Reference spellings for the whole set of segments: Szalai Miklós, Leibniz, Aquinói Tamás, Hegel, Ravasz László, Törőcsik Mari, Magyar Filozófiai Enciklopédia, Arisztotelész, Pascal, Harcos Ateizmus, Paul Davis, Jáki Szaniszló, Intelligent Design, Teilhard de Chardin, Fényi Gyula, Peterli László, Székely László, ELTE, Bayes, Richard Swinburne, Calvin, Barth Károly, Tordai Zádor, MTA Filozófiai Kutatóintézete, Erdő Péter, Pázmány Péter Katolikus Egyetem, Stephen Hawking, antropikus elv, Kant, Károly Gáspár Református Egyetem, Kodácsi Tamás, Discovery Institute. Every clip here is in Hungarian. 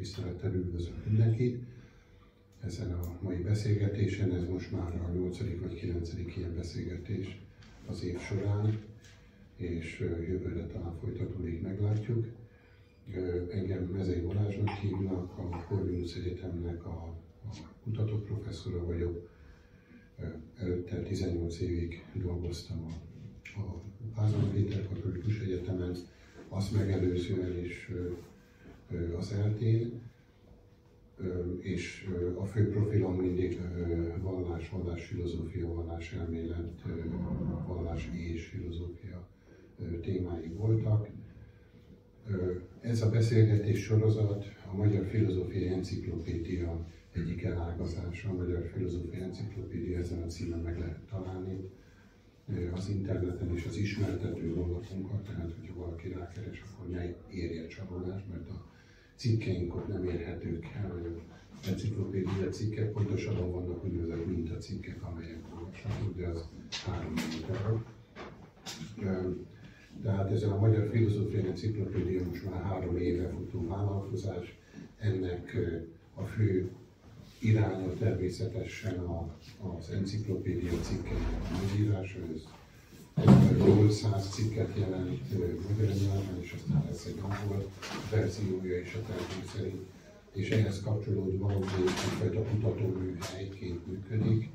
Tisztelettel üdvözlök mindenkit ezen a mai beszélgetésen, ez most már a 8. vagy 9. ilyen beszélgetés az év során, és jövőre talán folytatódik, meglátjuk. Engem Mezei Balázsnak hívnak, a Korvinus Egyetemnek a kutatóprofesszora vagyok. Előtte 18 évig dolgoztam a Pázmány Péter Katolikus Egyetemen, azt megelőzően is az ELTE-n, és a fő profilom mindig vallás, filozófia, valláselmélet, vallás és filozófia témái voltak. Ez a beszélgetés sorozat a Magyar Filozófiai Enciklopédia egyik elágazása. A Magyar Filozófiai Enciklopédia, ezen a címen meg lehet találni az interneten és az ismertető honlapunkat, tehát hogyha valaki rákeres, akkor ne érje csalódást, mert a cikkeink ott nem érhetők el, a enciklopédia cikkek, pontosabban vannak úgynevezett mintacikkek, amelyek olvashatók, de az 3 mintára. Tehát ez a Magyar Filozófiai Enciklopédia most már 3 éve futó vállalkozás, ennek a fő iránya természetesen az enciklopédia cikkeinek megírása, ez 800 cikket jelent magyar nyelven, és aztán lesz egy angol verziója is a tervünk szerint, és ehhez kapcsolódva egyfajta kutatóműhelyként működik.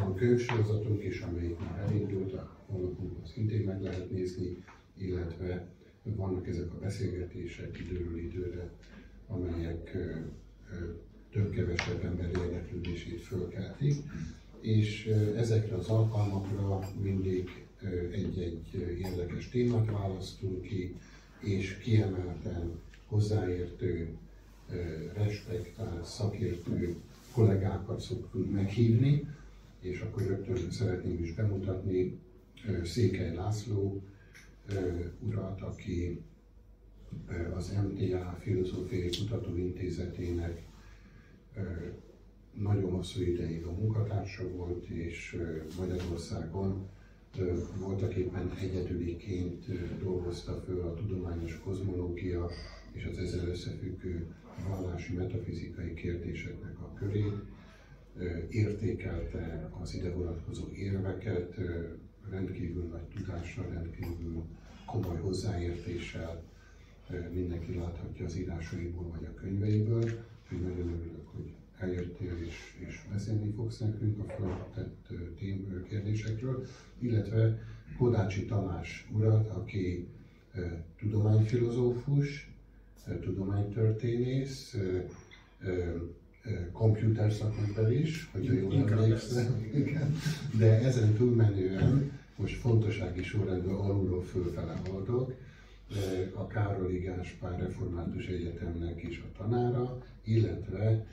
Van könyvsorozatunk is, amelyik már elindult, a honlapunkon szintén meg lehet nézni, illetve vannak ezek a beszélgetések időről időre, amelyek több-kevesebb emberi érdeklődését fölkeltik, és ezekre az alkalmakra mindig egy-egy érdekes témát választunk ki, és kiemelten hozzáértő, respektált, szakértő kollégákat szoktunk meghívni, és akkor rögtön szeretném is bemutatni Székely László urat, aki az MTA Filozófiai Kutatóintézetének nagyon hosszú ideig a munkatársa volt, és Magyarországon voltaképpen egyedüliként dolgozta föl a tudományos kozmológia és az ezzel összefüggő vallási metafizikai kérdéseknek a körét, értékelte az ide vonatkozó érveket, rendkívül nagy tudással, rendkívül komoly hozzáértéssel, mindenki láthatja az írásaiból vagy a könyveiből, hogy nagyon örülök, hogy eljöttél és beszélni fogsz nekünk a feltett kérdésekről, illetve Kodácsi Tamás urat, aki tudományfilozófus, tudománytörténész, komputerszakember is, hogyha jól emlékszem, de ezen túlmenően most fontossági sorrendben alulról fölfele haladok. A Károly Gáspár Református Egyetemnek is a tanára, illetve,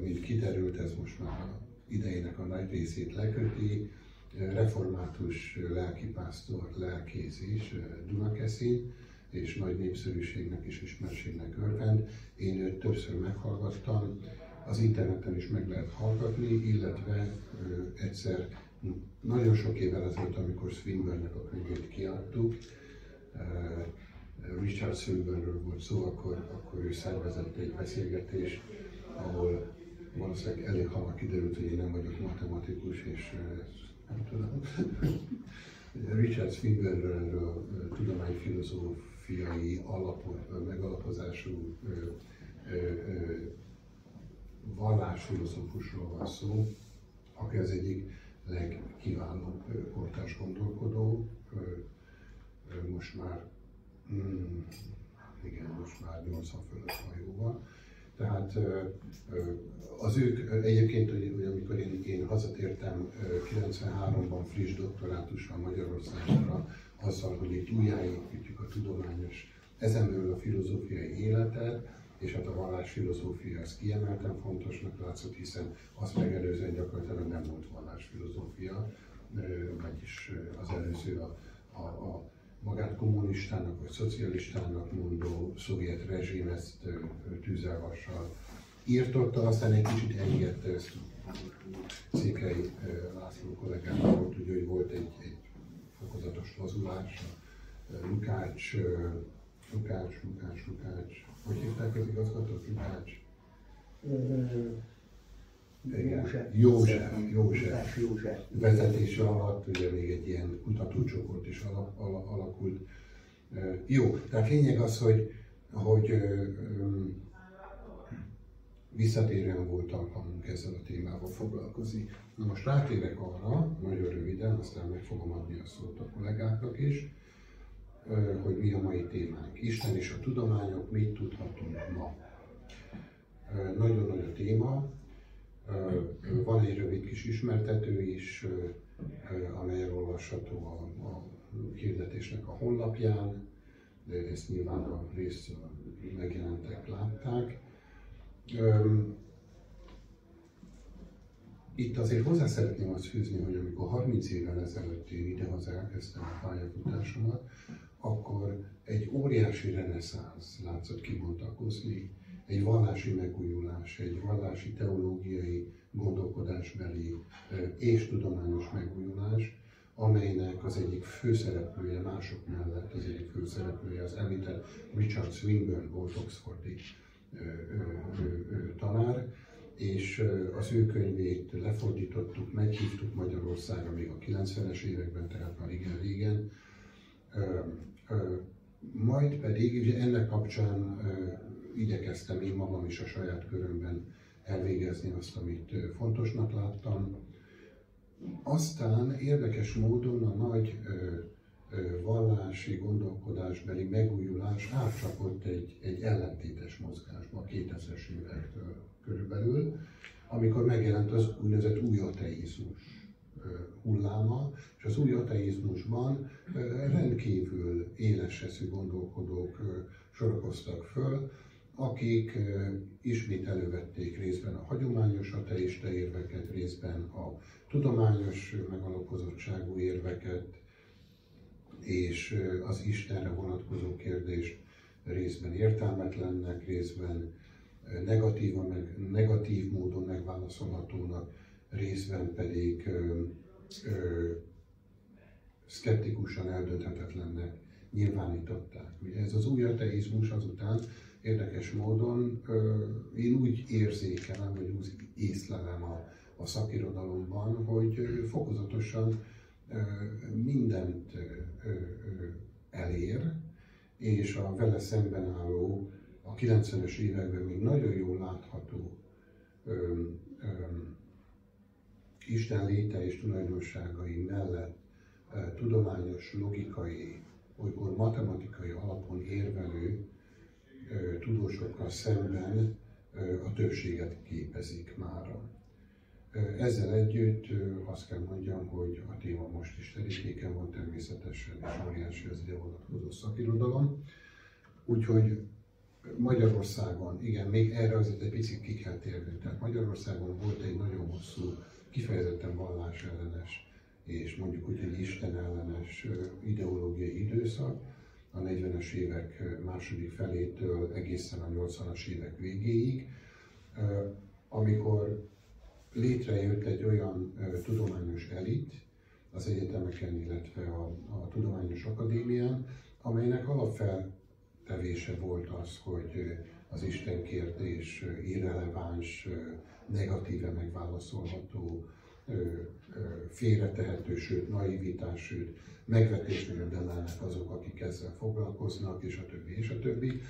mint kiderült, ez most már idejének a nagy részét leköti, református lelkipásztor, lelkész is Dunakeszin, és nagy népszerűségnek és ismertségnek örvend. Én őt többször meghallgattam, az interneten is meg lehet hallgatni, illetve egyszer, nagyon sok évvel ezelőtt, amikor Swinburne-nek a könyvét kiadtuk, Richard Swinburne-ről volt szó, akkor ő szervezett egy beszélgetést, ahol valószínűleg elég hamar kiderült, hogy én nem vagyok matematikus, és nem tudom. Richard Swinburne-ről tudományfilozófiai megalapozású vallásfilozófusról van szó, aki az egyik legkiválóbb kortárs gondolkodó. Most már, igen, most már 80 fölött van jóval. Tehát az ők egyébként, hogy amikor én hazatértem 93-ban friss doktorátussal Magyarországra, azzal, hogy itt újjáépítjük a tudományos, ezen belül a filozófiai életet, és hát a vallásfilozófia, ezt kiemelten fontosnak látszott, hiszen azt megelőzően gyakorlatilag nem volt vallásfilozófia, vagyis az előző a magát kommunistának vagy szocialistának mondó szovjet rezsim ezt tűzelvassal írtotta, aztán egy kicsit engedte ezt Székely László kollégámmal, tudja, hogy volt egy fokozatos lazulás, Lukács Hogy hívták az igazgatót? Lukács? József. Vezetése alatt ugye még egy ilyen kutatócsoport is alakult. Jó, tehát lényeg az, hogy, visszatérően volt alkalmunk ezzel a témával foglalkozni. Na most rátérek arra, nagyon röviden, aztán meg fogom adni a szót a kollégáknak is, hogy mi a mai témánk. Isten és a tudományok, mit tudhatunk ma. Nagyon nagy a téma. Van egy rövid kis ismertető is, amely elolvasható a hirdetésnek a honlapján, de ezt nyilván a rész megjelentek, látták. Itt azért hozzá szeretném azt fűzni, hogy amikor 30 évvel ezelőtt én idehaza elkezdtem a pályafutásomat, akkor egy óriási reneszánsz látszott kibontakozni, egy vallási megújulás, egy vallási teológiai gondolkodásbeli és tudományos megújulás, amelynek az egyik főszereplője, mások mellett az egyik főszereplője az említett Richard Swinburne volt, oxfordi tanár, és az ő könyvét lefordítottuk, meghívtuk Magyarországra még a 90-es években, tehát már igen régen. Majd pedig ennek kapcsán igyekeztem én magam is a saját körömben elvégezni azt, amit fontosnak láttam. Aztán érdekes módon a nagy vallási gondolkodásbeli megújulás átcsapott egy ellentétes mozgásba a 2000-es évektől körülbelül, amikor megjelent az úgynevezett új ateizmus hulláma, és az új ateizmusban rendkívül éles eszű gondolkodók sorakoztak föl, akik ismét elővették részben a hagyományos ateista érveket, részben a tudományos megalapozottságú érveket, és az Istenre vonatkozó kérdést részben értelmetlennek, részben negatív módon megválaszolhatónak, részben pedig szkeptikusan eldönthetetlennek nyilvánították. Ugye ez az új ateizmus azután érdekes módon én úgy érzékelem, vagy úgy észlelem a szakirodalomban, hogy fokozatosan mindent elér, és a vele szemben álló, a 90-es években még nagyon jól látható Isten léte és tulajdonságai mellett tudományos, logikai, olykor matematikai alapon érvelő tudósokkal szemben a többséget képezik mára. Ezzel együtt azt kell mondjam, hogy a téma most is terítéken van természetesen, és óriási az ide vonatkozó szakirodalom. Úgyhogy Magyarországon, igen, még erre azért egy picit ki kell térnünk. Tehát Magyarországon volt egy nagyon hosszú, kifejezetten vallásellenes és mondjuk úgy egy istenellenes ideológiai időszak a 40-es évek második felétől egészen a 80-as évek végéig, amikor létrejött egy olyan tudományos elit az egyetemeken, illetve a tudományos akadémián, amelynek alapfeltevése volt az, hogy az Isten kérdés irreleváns, negatíve megválaszolható, félretehető, sőt, naivitás, sőt, megvetésnél belállnak azok, akik ezzel foglalkoznak, és a többi, és a többi.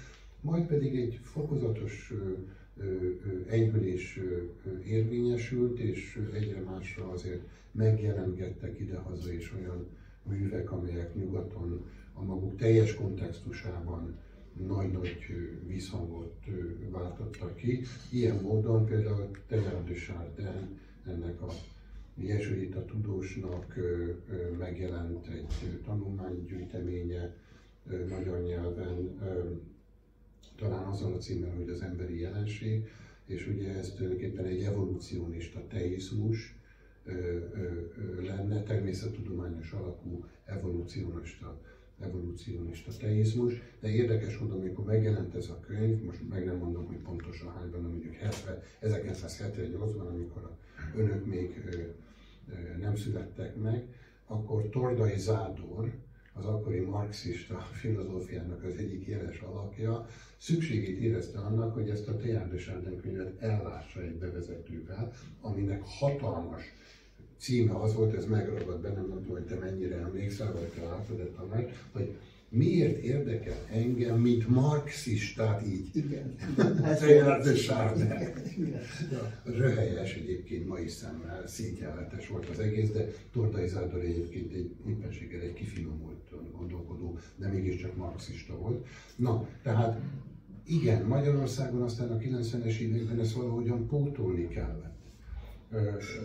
Majd pedig egy fokozatos enyhülés érvényesült, és egyre másra azért megjelengettek idehaza is olyan művek, amelyek nyugaton a maguk teljes kontextusában nagy-nagy visszhangot váltottak ki. Ilyen módon például Teilhard de Chardin, ennek a jezsuita tudósnak megjelent egy tanulmánygyűjteménye magyar nyelven, talán azzal a címmel, hogy az emberi jelenség, és ugye ez tulajdonképpen egy evolucionista teizmus lenne, természettudományos alapú evolucionista teizmus, de érdekes módon, amikor megjelent ez a könyv, most meg nem mondom, hogy pontosan hányban, mondjuk 1978-ban, amikor a önök még nem születtek meg, akkor Tordai Zádor, az akkori marxista filozófiának az egyik jeles alapja, szükségét érezte annak, hogy ezt a Teilhard de Chardin könyvet ellássa egy bevezetővel, aminek hatalmas címe az volt, ez megragad bennem, nem tudom, hogy te mennyire emlékszel, vagy te látod, de Tamás, hogy miért érdekel engem, mint marxistát így? Igen. Teilhard de Chardin. Röhelyes egyébként mai szemmel, szintjáletes volt az egész, de Tordai Zádor egyébként egy éppenséggel egy kifinomult gondolkodó, de mégiscsak marxista volt. Na, tehát igen, Magyarországon aztán a 90-es években ezt valahogyan pótolni kellett.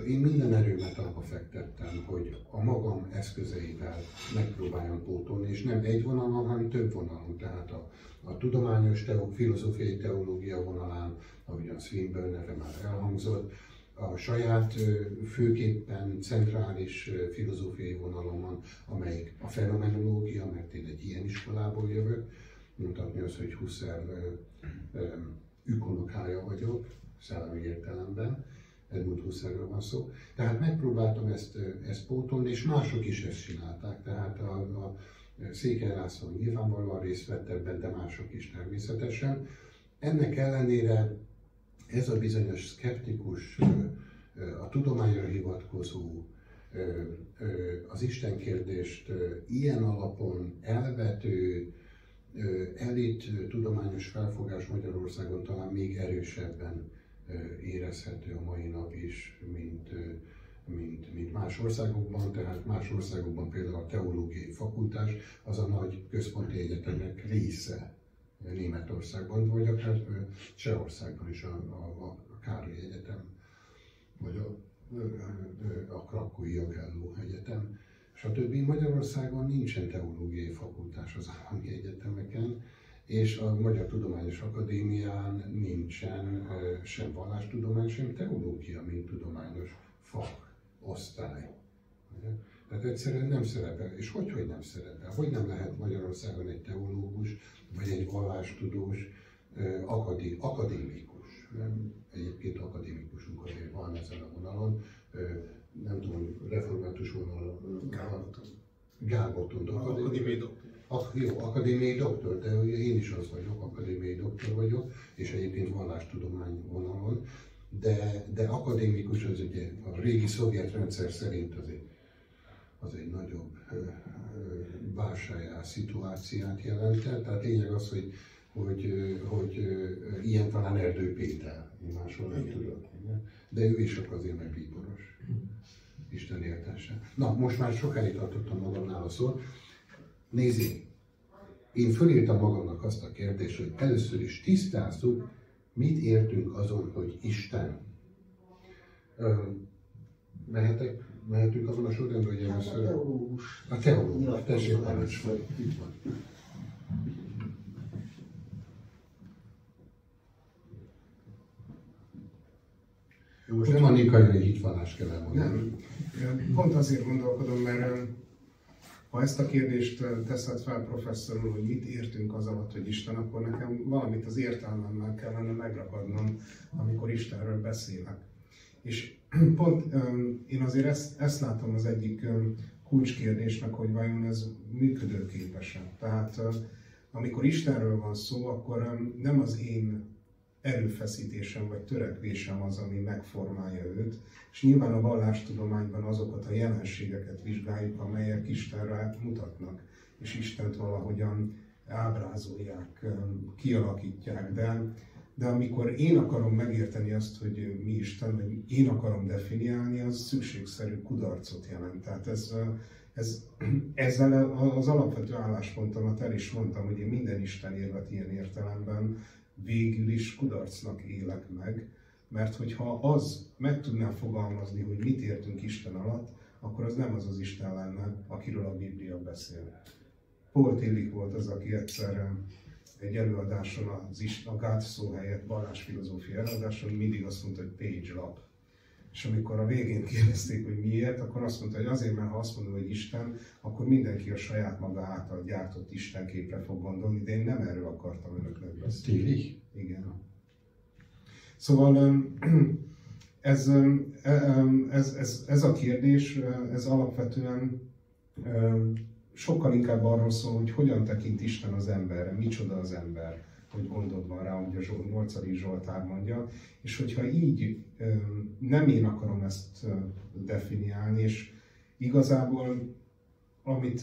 Én minden erőmet abba fektettem, hogy a magam eszközeivel megpróbáljam pótolni, és nem egy vonalon, hanem több vonalon. Tehát a tudományos filozófiai teológia vonalán, ahogyan Swinburne neve már elhangzott, a saját főképpen centrális filozófiai vonalomon, amelyik a fenomenológia, mert én egy ilyen iskolából jövök, mutatni az, hogy Husserl ükonokája vagyok, szellemi értelemben, Edmund Husserlről van szó. Tehát megpróbáltam ezt pótolni, és mások is ezt csinálták. Tehát a Székely László nyilvánvalóan részt vett ebben, de mások is természetesen. Ennek ellenére ez a bizonyos szkeptikus, a tudományra hivatkozó, az Isten kérdést ilyen alapon elvető, elit tudományos felfogás Magyarországon talán még erősebben érezhető a mai nap is, mint más országokban, tehát más országokban például a teológiai fakultás az a nagy központi egyetemek része Németországban, vagy akár Csehországban is a Károly Egyetem, vagy a Krakói Jagelló Egyetem, stb. Magyarországon nincsen teológiai fakultás az állami egyetemeken, és a Magyar Tudományos Akadémián nincsen sem vallástudomány, sem teológia, mint tudományos fak, osztály. Tehát egyszerűen nem szerepel. És hogy nem szerepel? Hogy nem lehet Magyarországon egy teológus, vagy egy vallástudós akadémikus? Egyébként akadémikusunk azért van ezen a vonalon. Nem tudom, református vonalon. Gál Botond. Akadémiai doktor, de én is az vagyok, akadémiai doktor vagyok, és egyébként vallástudomány vonalon, de akadémikus az ugye a régi szovjet rendszer szerint az egy nagyobb válságos szituációt jelentett, tehát lényeg az, hogy ilyen talán Erdő Péter, máshol nem tudok, de ő is csak azért meg bíboros, Isten éltesse. Na, most már sokáig tartottam magamnál a szót. Nézzék, én fölírtam magamnak azt a kérdést, hogy először is tisztázzuk, mit értünk azon, hogy Isten. Mehetünk azon a sorrendbe, hogy először... A teológus. Tessék, parancsolj. Itt van. Most nem annika jön, hogy hitvallás kell elmondani. Nem. Pont azért gondolkodom, mert... Ha ezt a kérdést teszed fel, professzor úr, hogy mit értünk az alatt, hogy Isten, akkor nekem valamit az értelmemmel kellene megragadnom, amikor Istenről beszélek. És pont én azért ezt látom az egyik kulcskérdésnek, hogy vajon ez működőképes-e. Tehát amikor Istenről van szó, akkor nem az én erőfeszítésem vagy törekvésem az, ami megformálja őt, és nyilván a vallástudományban azokat a jelenségeket vizsgáljuk, amelyek Istenre mutatnak, és Istent valahogyan ábrázolják, kialakítják, de amikor én akarom megérteni azt, hogy mi Isten, vagy én akarom definiálni, az szükségszerű kudarcot jelent. Tehát ezzel az alapvető álláspontomat el is mondtam, hogy én minden Isten érvet ilyen értelemben végül is kudarcnak élek meg, mert hogyha az meg tudná fogalmazni, hogy mit értünk Isten alatt, akkor az nem az az Isten lenne, akiről a Biblia beszél. Paul Tillich volt az, aki egyszer egy előadáson, a God szó helyett vallásfilozófia előadáson mindig azt mondta, hogy page lap. És amikor a végén kérdezték, hogy miért, akkor azt mondta, hogy azért, mert ha azt mondom, hogy Isten, akkor mindenki a saját maga által gyártott Istenképre fog gondolni, de én nem erről akartam önöknek beszélni. Tillich? Igen. Szóval ez a kérdés, ez alapvetően sokkal inkább arról szól, hogy hogyan tekint Isten az emberre, micsoda az ember, hogy gondod van rá, hogy a 8. Zsoltár mondja, és hogyha így nem én akarom ezt definiálni, és igazából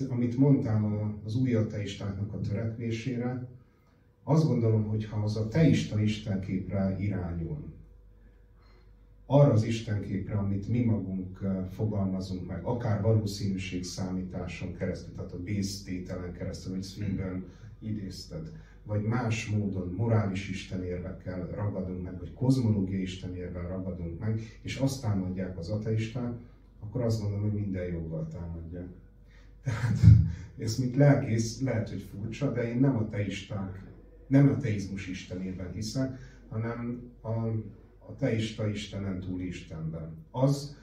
amit mondtál az új ateistáknak a törekvésére, azt gondolom, hogy ha az a teista istenképre irányul, arra az istenképre, amit mi magunk fogalmazunk meg, akár valószínűség számításon keresztül, tehát a Bayes tételen keresztül, amit Swinburne idézted, vagy más módon morális istenérvekkel ragadunk meg, vagy kozmológiai istenérvel ragadunk meg, és azt támadják az ateisták, akkor azt mondom, hogy minden joggal támadják. Tehát ez mint lelkész lehet, hogy furcsa, de én nem ateisták, nem ateizmus istenében hiszek, hanem a teista Istenen túl Istenben. Az,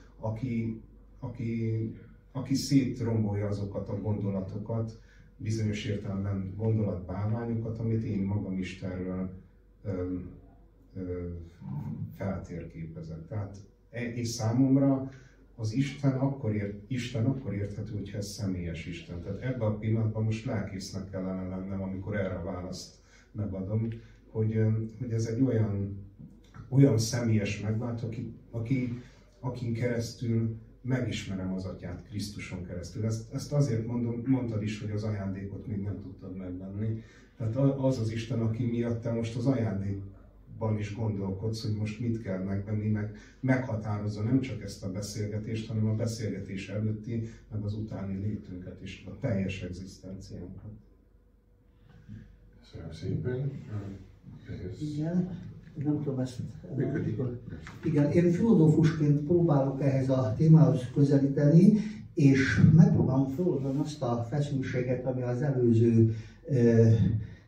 aki szétrombolja azokat a gondolatokat, bizonyos értelemben gondolatbálványokat, amit én magam Istenről feltérképezek. Tehát és számomra az Isten akkor érthető, hogyha ez személyes Isten. Tehát ebben a pillanatban most lelkésznek kellene lennem, amikor erre a választ megadom, hogy ez egy olyan személyes megvált, akin keresztül megismerem az Atyát, Krisztuson keresztül. Ezt azért mondtad is, hogy az ajándékot még nem tudtad megvenni. Tehát az az Isten, aki miatt te most az ajándékban is gondolkodsz, hogy most mit kell megvenni, meg meghatározza nem csak ezt a beszélgetést, hanem a beszélgetés előtti, meg az utáni létünket is, a teljes egzisztenciánkat. Köszönöm szépen. Igen. Nem tudom ezt... Igen, én filozófusként próbálok ehhez a témához közelíteni, és megpróbálom feloldani azt a feszültséget, ami az előző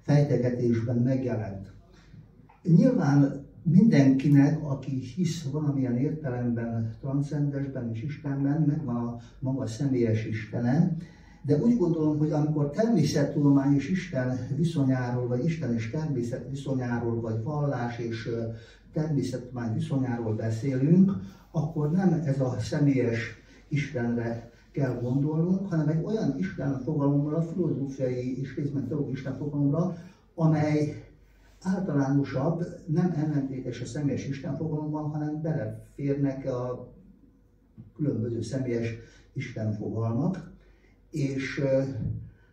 fejtegetésben megjelent. Nyilván mindenkinek, aki hisz valamilyen értelemben, transzcendensben és Istenben, megvan a maga személyes Istene, de úgy gondolom, hogy amikor természettudomány és Isten viszonyáról, vagy Isten és természet viszonyáról, vagy vallás és természettudomány viszonyáról beszélünk, akkor nem ez a személyes Istenre kell gondolnunk, hanem egy olyan Isten fogalomra, filozófiai és részben teológiai Isten fogalomra, amely általánosabb, nem ellentétes a személyes Isten fogalomban, hanem beleférnek a különböző személyes Isten fogalmak. És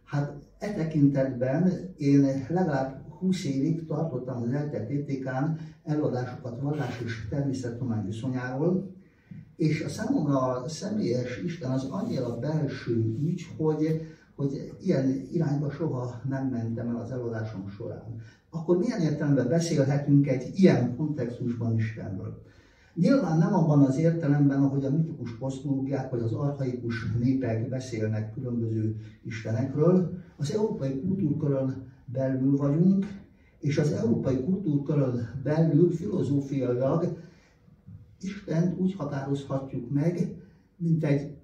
hát e tekintetben én legalább 20 évig tartottam az ELTE TTK-n előadásokat vallás és természettudomány viszonyáról, és a számomra a személyes Isten az annyira belső ügy, hogy ilyen irányba soha nem mentem el az előadásom során. Akkor milyen értelemben beszélhetünk egy ilyen kontextusban Istenről? Nyilván nem abban az értelemben, ahogy a mitikus kozmológiák vagy az archaikus népek beszélnek különböző istenekről. Az európai kultúrkörön belül vagyunk, és az európai kultúrkörön belül filozófiailag Istent úgy határozhatjuk meg, mint egy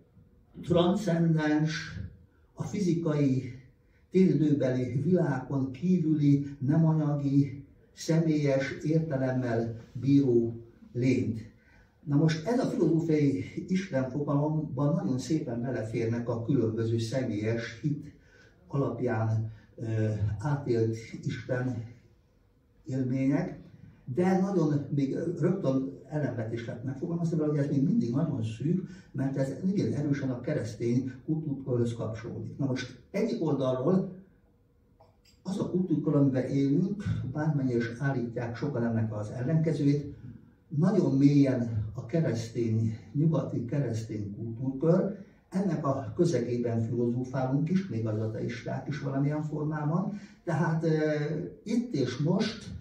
transzcendens, a fizikai, téridőbeli világon kívüli, nem anyagi, személyes értelemmel bíró lényt. Na most ez a filozófiai Isten fogalomban nagyon szépen beleférnek a különböző személyes hit alapján átélt Isten élmények, de nagyon még rögtön ellenvetésnek megfogalmazni, hogy ez még mindig nagyon szűk, mert ez igen erősen a keresztény kultúrkörhöz kapcsolódik. Na most egyik oldalról az a kultúrkör, amiben élünk, bármennyire is állítják sokan ennek az ellenkezőjét, nagyon mélyen a keresztény, nyugati keresztény kultúrkör, ennek a közegében filozófálunk is, még az ateisták is valamilyen formában, tehát itt és most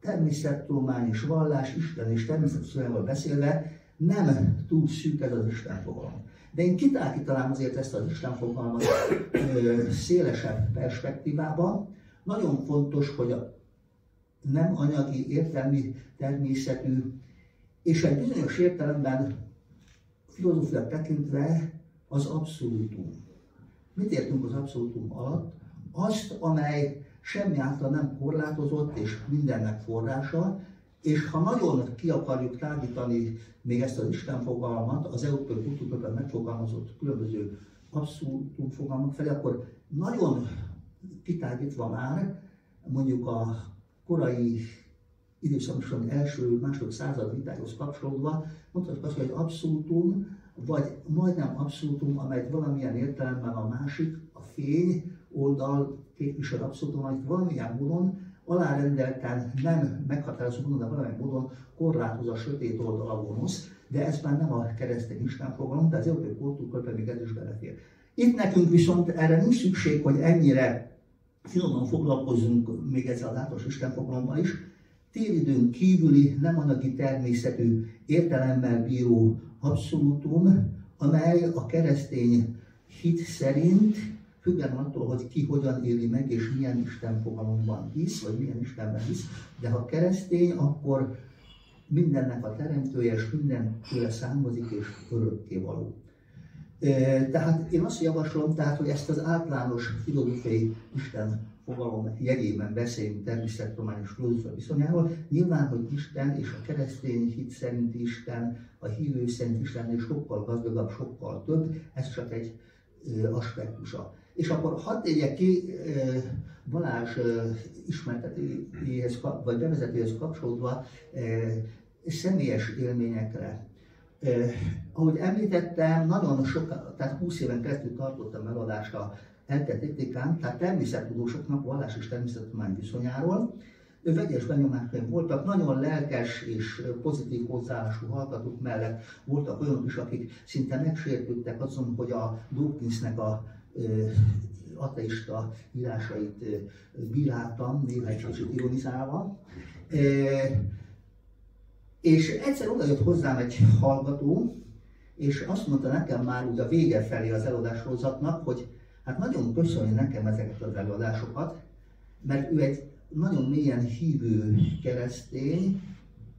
természettudomány és vallás, Isten és természettudományról beszélve nem túl szűk ez az Isten fogalom. De én kitágítanám azért ezt az Isten fogalmat szélesebb perspektívába. Nagyon fontos, hogy a nem anyagi, értelmi, természetű, és egy bizonyos értelemben filozófiát tekintve az abszolútum. Mit értünk az abszolútum alatt? Azt, amely semmi által nem korlátozott, és mindennek forrása, és ha nagyon ki akarjuk tágítani még ezt az Isten fogalmat, az európai kultúrkörben megfogalmazott különböző abszurdum fogalmak felé, akkor nagyon kitágítva már mondjuk a korai időszakosan első-második század vitához kapcsolódva, mondhatjuk azt, hogy abszurdum, vagy majdnem abszurdum, amely valamilyen értelemben a másik, a fény oldal képvisel abszurdum, amit valamilyen módon alárendelten nem meghatározó módon, de valamilyen módon korlátoz a sötét oldal a gonosz, de ez már nem a keresztény Isten fogalom, de az európai kultúrkörben még ez is belefér. Itt nekünk viszont erre nincs szükség, hogy ennyire finoman foglalkozzunk még ezzel az általános Isten fogalommal is. Téridőn kívüli, nem anyagi természetű értelemmel bíró abszolútum, amely a keresztény hit szerint függően attól, hogy ki hogyan éli meg és milyen Isten fogalomban hisz, vagy milyen Istenben hisz, de ha keresztény, akkor mindennek a teremtője és mindentől származik és örökkévaló. Tehát én azt javaslom, hogy ezt az általános filozófiai Isten fogalom jegyében beszéljünk természettudományos filozófia viszonyáról. Nyilván, hogy Isten és a keresztény hit szerint Isten, a hívő szerint Isten sokkal gazdagabb, sokkal több, ez csak egy aspektusa. És akkor hadd tegyek ki Balázs ismertetéhez, vagy bevezetőhez kapcsolódva személyes élményekre. Ahogy említettem, nagyon sokan, tehát 20 éven keresztül tartottam előadást a ELTE technikán, tehát természettudósoknak vallás és természettudomány viszonyáról. Vegyes benyomásaim voltak, nagyon lelkes és pozitív hozzáállású hallgatók mellett voltak olyanok is, akik szinte megsértődtek azon, hogy a Dawkinsnek a ateista írásait bíráltam, néha egy kicsit ironizálva. És egyszer odajött hozzám egy hallgató, és azt mondta nekem már úgy a vége felé az előadássorozatnak, hogy hát nagyon köszönjük nekem ezeket az előadásokat, mert ő egy nagyon mélyen hívő keresztény,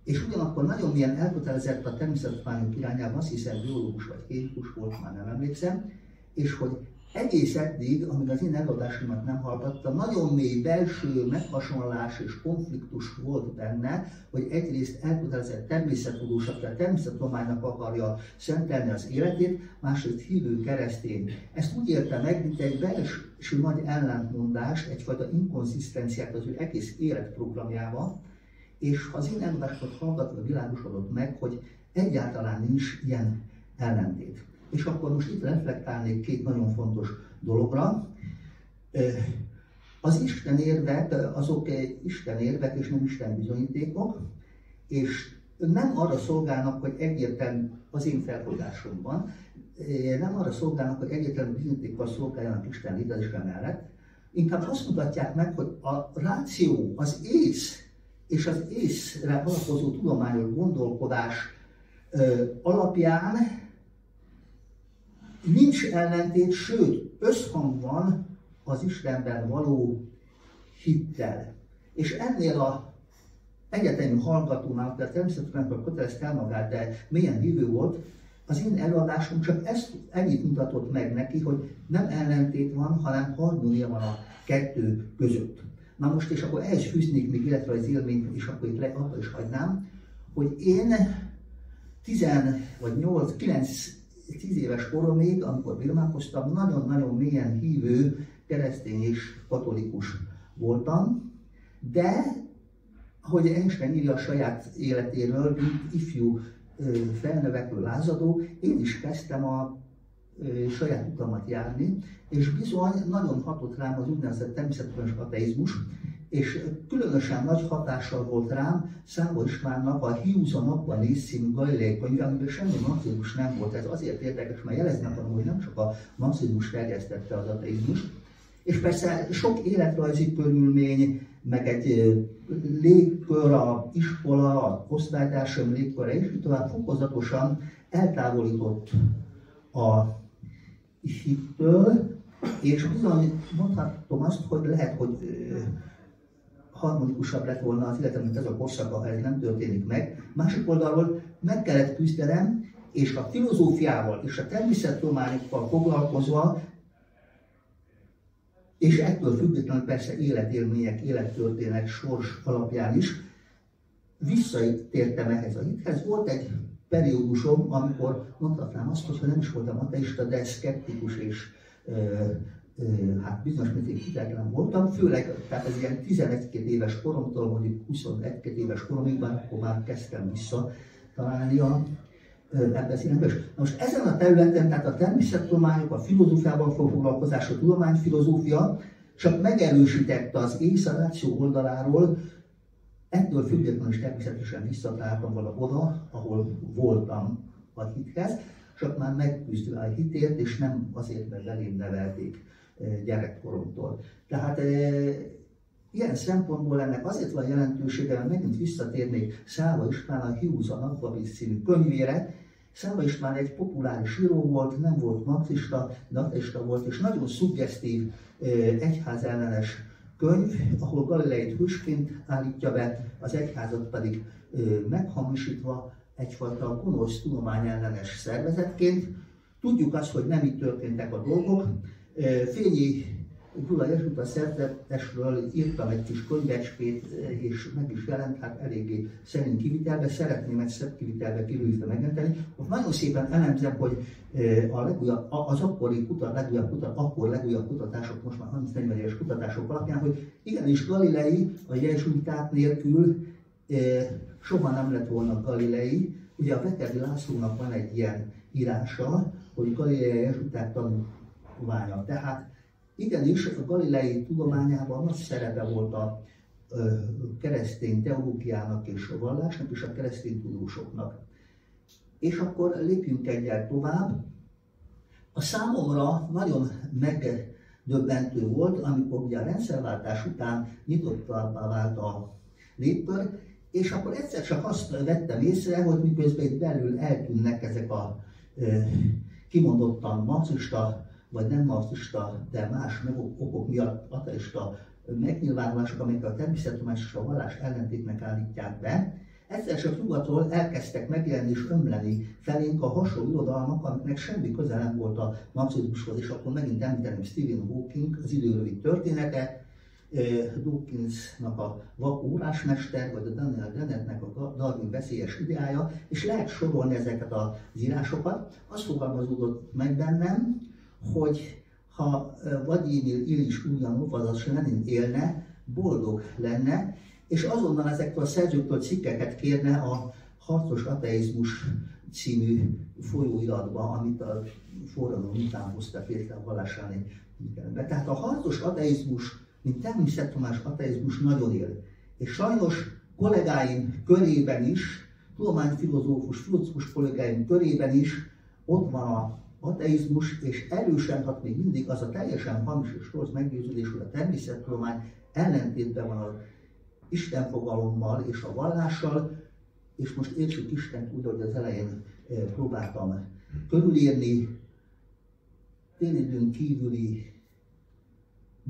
és ugyanakkor nagyon mélyen elkötelezett a természettudományok irányában, azt hiszem biológus vagy kémikus volt, már nem emlékszem, és hogy egész eddig, amíg az én előadásomat nem hallgatta, nagyon mély belső meghasonlás és konfliktus volt benne, hogy egyrészt elkötelezett természettudósnak, tehát természettudománynak akarja szentelni az életét, másrészt hívő keresztény. Ezt úgy érte meg, mint egy belső nagy ellentmondást, egyfajta inkonzisztenciát az ő egész életprogramjába, és az én előadásomat hallgatva világosodott meg, hogy egyáltalán nincs ilyen ellentét. És akkor most itt reflektálnék két nagyon fontos dologra. Az Isten érvek, azok Isten érvek és nem Isten bizonyítékok, és nem arra szolgálnak, hogy egyértelmű az én felfogásomban, nem arra szolgálnak, hogy egyértelmű bizonyítékkal szolgáljanak Isten létezése mellett, inkább azt mutatják meg, hogy a ráció, az ész és az észre alapozó tudományos gondolkodás alapján nincs ellentét, sőt, összhang van az Istenben való hittel. És ennél a egyetemi hallgatónál, de természetesen kötelezte el magát, de milyen hívő volt, az én előadásom csak ennyit mutatott meg neki, hogy nem ellentét van, hanem harmónia van a kettő között. Na most, és akkor ehhez fűznék még, illetve az élményt, és akkor itt attól is hagynám, hogy én 10 éves koromig, amikor birmálkoztam, nagyon-nagyon mélyen hívő keresztény és katolikus voltam, de ahogy Einstein írja a saját életéről, mint ifjú felnövekvő lázadó, én is kezdtem a saját utamat járni, és bizony nagyon hatott rám az úgynevezett természettudományos ateizmus, és különösen nagy hatással volt rám Számba Istvánnak a Hiúz a napban nézszínű Galilei könyve, amiben semmi marxizmus nem volt. Ez azért érdekes, mert jelezni akarom, hogy nem csak a marxizmus terjesztette az ateizmus. És persze sok életrajzi körülmény, meg egy légkör, a iskola, a osztálytársam légköre, és tovább fokozatosan eltávolított a hittől, és bizony mondhatom azt, hogy lehet, hogy harmonikusabb lett volna az életem, mint ez a korszaka, ha ez nem történik meg. Másik oldalról meg kellett küzdenem, és a filozófiával és a természettudományokkal foglalkozva, és ettől függetlenül persze életélmények, élettörténet, sors alapján is, visszatértem ehhez a hithez. Volt egy periódusom, amikor mondhatnám azt, hogy nem is voltam ateista, de szkeptikus és hát bizonyos mértékig hiteltelen voltam, főleg, tehát ez ilyen 11-2 éves koromtól, mondjuk 21-2 éves koromig, akkor már kezdtem visszatalálni ebben az irányba. Most ezen a területen, tehát a természettudományok, a filozófiával foglalkozás, a tudományfilozófia csak megerősítette az észreláció oldaláról, ettől függetlenül is természetesen visszatáltam valahova, ahol voltam a hithez, csak már megküzdve a hitért, és nem azért, mert belém nevelték gyerekkoromtól. Tehát ilyen szempontból ennek azért van jelentősége, mert megint visszatérnék Száva István a Hughes a Napvavíz című könyvére. Száva István egy populáris író volt, nem volt marxista, de ateista volt, és nagyon szuggesztív egyházellenes könyv, ahol Galileit hősként állítja be, az egyházat pedig meghamisítva egyfajta gonosz tudományellenes szervezetként. Tudjuk azt, hogy nem így történtek a dolgok. Fényi Gyula jezsuita szerzetesről írtam egy kis könyvecskét, és meg is jelent, hát eléggé szerint kivitelbe, szeretném egy szebb kivitelbe kirűzve megjelenteni. Ott nagyon szépen elemzem, hogy az akkori legújabb kutatások, most már 30-40 éves kutatások alapján, hogy igenis Galilei a jezsuitát nélkül soha nem lett volna Galilei. Ugye a Peterli Lászlónak van egy ilyen írása, hogy Galilei jezsuiták tanulmánya. Tehát igenis a Galilei tudományában nagy szerepe volt a keresztény teológiának és a vallásnak és a keresztény tudósoknak. És akkor lépjünk egyel tovább. A számomra nagyon megdöbbentő volt, amikor ugye a rendszerváltás után nyitottabbá vált a lépkör, és akkor egyszer csak azt vettem észre, hogy miközben itt belül eltűnnek ezek a kimondottan marxista, vagy nem marxista, de más okok miatt ateista megnyilvánulások, amelyek a természettudományos és a vallás ellentétnek állítják be, egyszer csak nyugatról elkezdtek megjelenni és ömleni felénk a hasonló irodalmak, amiknek semmi köze nem volt a marxizmushoz, és akkor megint említeném Stephen Hawking, az idő rövid története, Dawkinsnak a vak órásmester, vagy a Daniel Dennett-nek a Darwin veszélyes ideája, és lehet sorolni ezeket az írásokat. Az fogalmazódott meg bennem, hogy ha Vladimir Ilyich Ulyanov, azaz Lenin élne, boldog lenne, és azonnal ezektől a szerzőktől cikkeket kérne a Harcos Ateizmus című folyóiratba, amit a forradalom után hoztak létre a vallásáni műveletbe. Tehát a harcos ateizmus, mint természettudományos ateizmus nagyon él. És sajnos kollégáim körében is, tudományfilozófus, filozófus kollégáim körében is ott van a ateizmus, és erősen hat még mindig az a teljesen hamis és rossz meggyőződés, hogy a természettudomány ellentétben van az Isten fogalommal és a vallással, és most értsük Istent úgy, hogy az elején próbáltam körülírni, télidőn kívüli,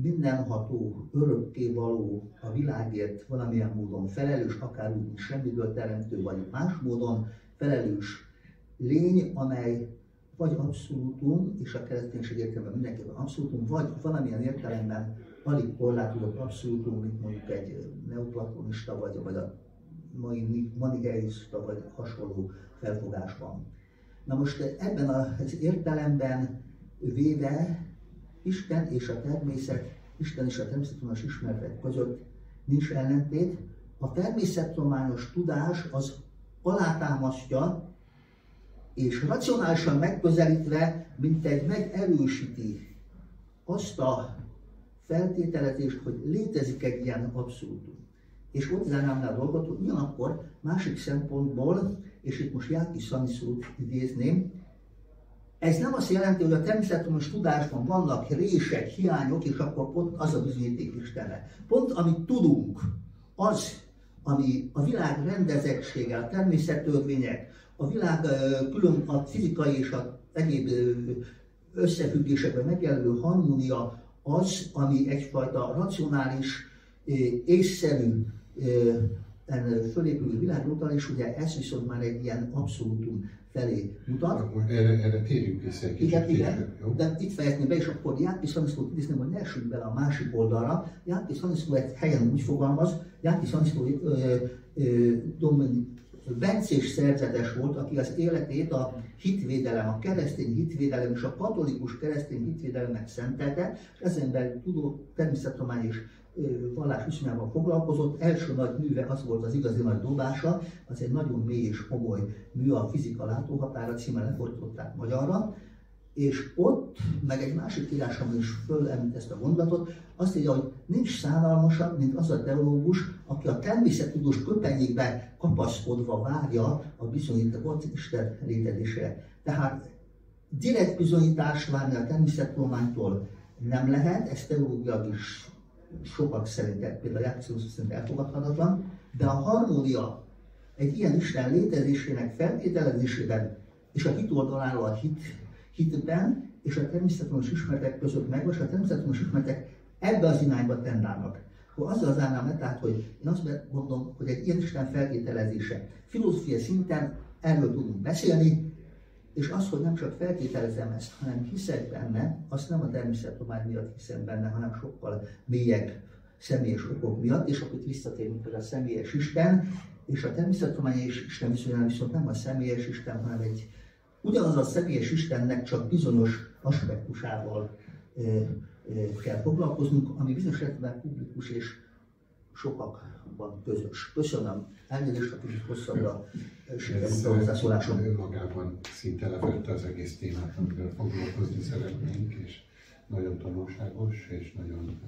mindenható, örökkévaló, a világért valamilyen módon felelős, akár úgy, mint semmiből teremtő, vagy más módon felelős lény, amely vagy abszolútum, és a kereszténység értelemben mindenképpen abszolútum, vagy valamilyen értelemben alig korlátozott abszolútum, mint mondjuk egy neoplatonista, vagy a mai manicheista, vagy hasonló felfogásban. Na most ebben az értelemben véve Isten és a természet, Isten és a természettudományos ismeretek között nincs ellentét. A természettudományos tudás az alátámasztja, és racionálisan megközelítve, mintegy megerősíti azt a feltételezést, hogy létezik egy ilyen abszolútum. És ott zárnám le a dolgot, hogy ugyanakkor másik szempontból, és itt most Jáki Szaniszlót idézném, ez nem azt jelenti, hogy a természettudományos tudásban vannak rések, hiányok, és akkor pont az a bizonyíték Istenre. Pont amit tudunk, az, ami a világ rendezettsége, a természettörvények, a világ külön a fizikai és a egyéb összefüggésekben megjelenő harmónia az, ami egyfajta racionális, észszerű fölépülő világról, és ugye ez viszont már egy ilyen abszolútum felé mutat. Akkor erre térjünk vissza egy kicsit. Igen, de itt fejezném be, és akkor Jáki Szaniszlót idézném, hogy ne essünk bele a másik oldalra. Jáki Szaniszló egy helyen úgy fogalmaz, Jáki Szaniszló bencés szerzetes volt, aki az életét a hitvédelem, a keresztény hitvédelem és a katolikus keresztény hitvédelemnek szentelte, és ezen belül tudó, természettudomány és vallás viszonyában foglalkozott. Első nagy műve az volt az igazi nagy dobása, az egy nagyon mély és fogoly mű, a Fizika látóhatára címmel lefordították magyarra, és ott, meg egy másik írásom is fölemlít ezt a gondolatot, azt írja, hogy nincs szánalmasabb, mint az a teológus, aki a természettudós köpenyékbe kapaszkodva várja a bizonyítékot Isten létezésére. Tehát direkt bizonyítást várni a természettudománytól nem lehet, ez teológiailag is sokak szerint, például Jáki Szaniszló szerint elfogadhatatlan, de a harmónia egy ilyen Isten létezésének feltételezésében és a hit oldaláról a hitben és a természettudományos ismeretek között meg, és a természettudományos ismeretek ebbe az irányba tendálnak. Akkor azzal zárnám tehát, hogy én azt mondom, hogy egy ilyen Isten feltételezése filozófia szinten erről tudunk beszélni, és az, hogy nem csak feltételezem ezt, hanem hiszek benne, azt nem a természettudomány miatt hiszem benne, hanem sokkal mélyebb személyes okok miatt, és akkor visszatérünk a személyes Isten, és a természettudomány és Isten viszonyában viszont nem a személyes Isten, hanem egy ugyanaz a személyes Istennek csak bizonyos aspektusával kell foglalkoznunk, ami bizonyos esetben publikus és sokakban közös. Köszönöm, elnézést, a kicsit hosszabbra sikerült a hozzászólásom. Önmagában szinte levette az egész témát, amivel foglalkozni szeretnénk, és nagyon tanulságos, és nagyon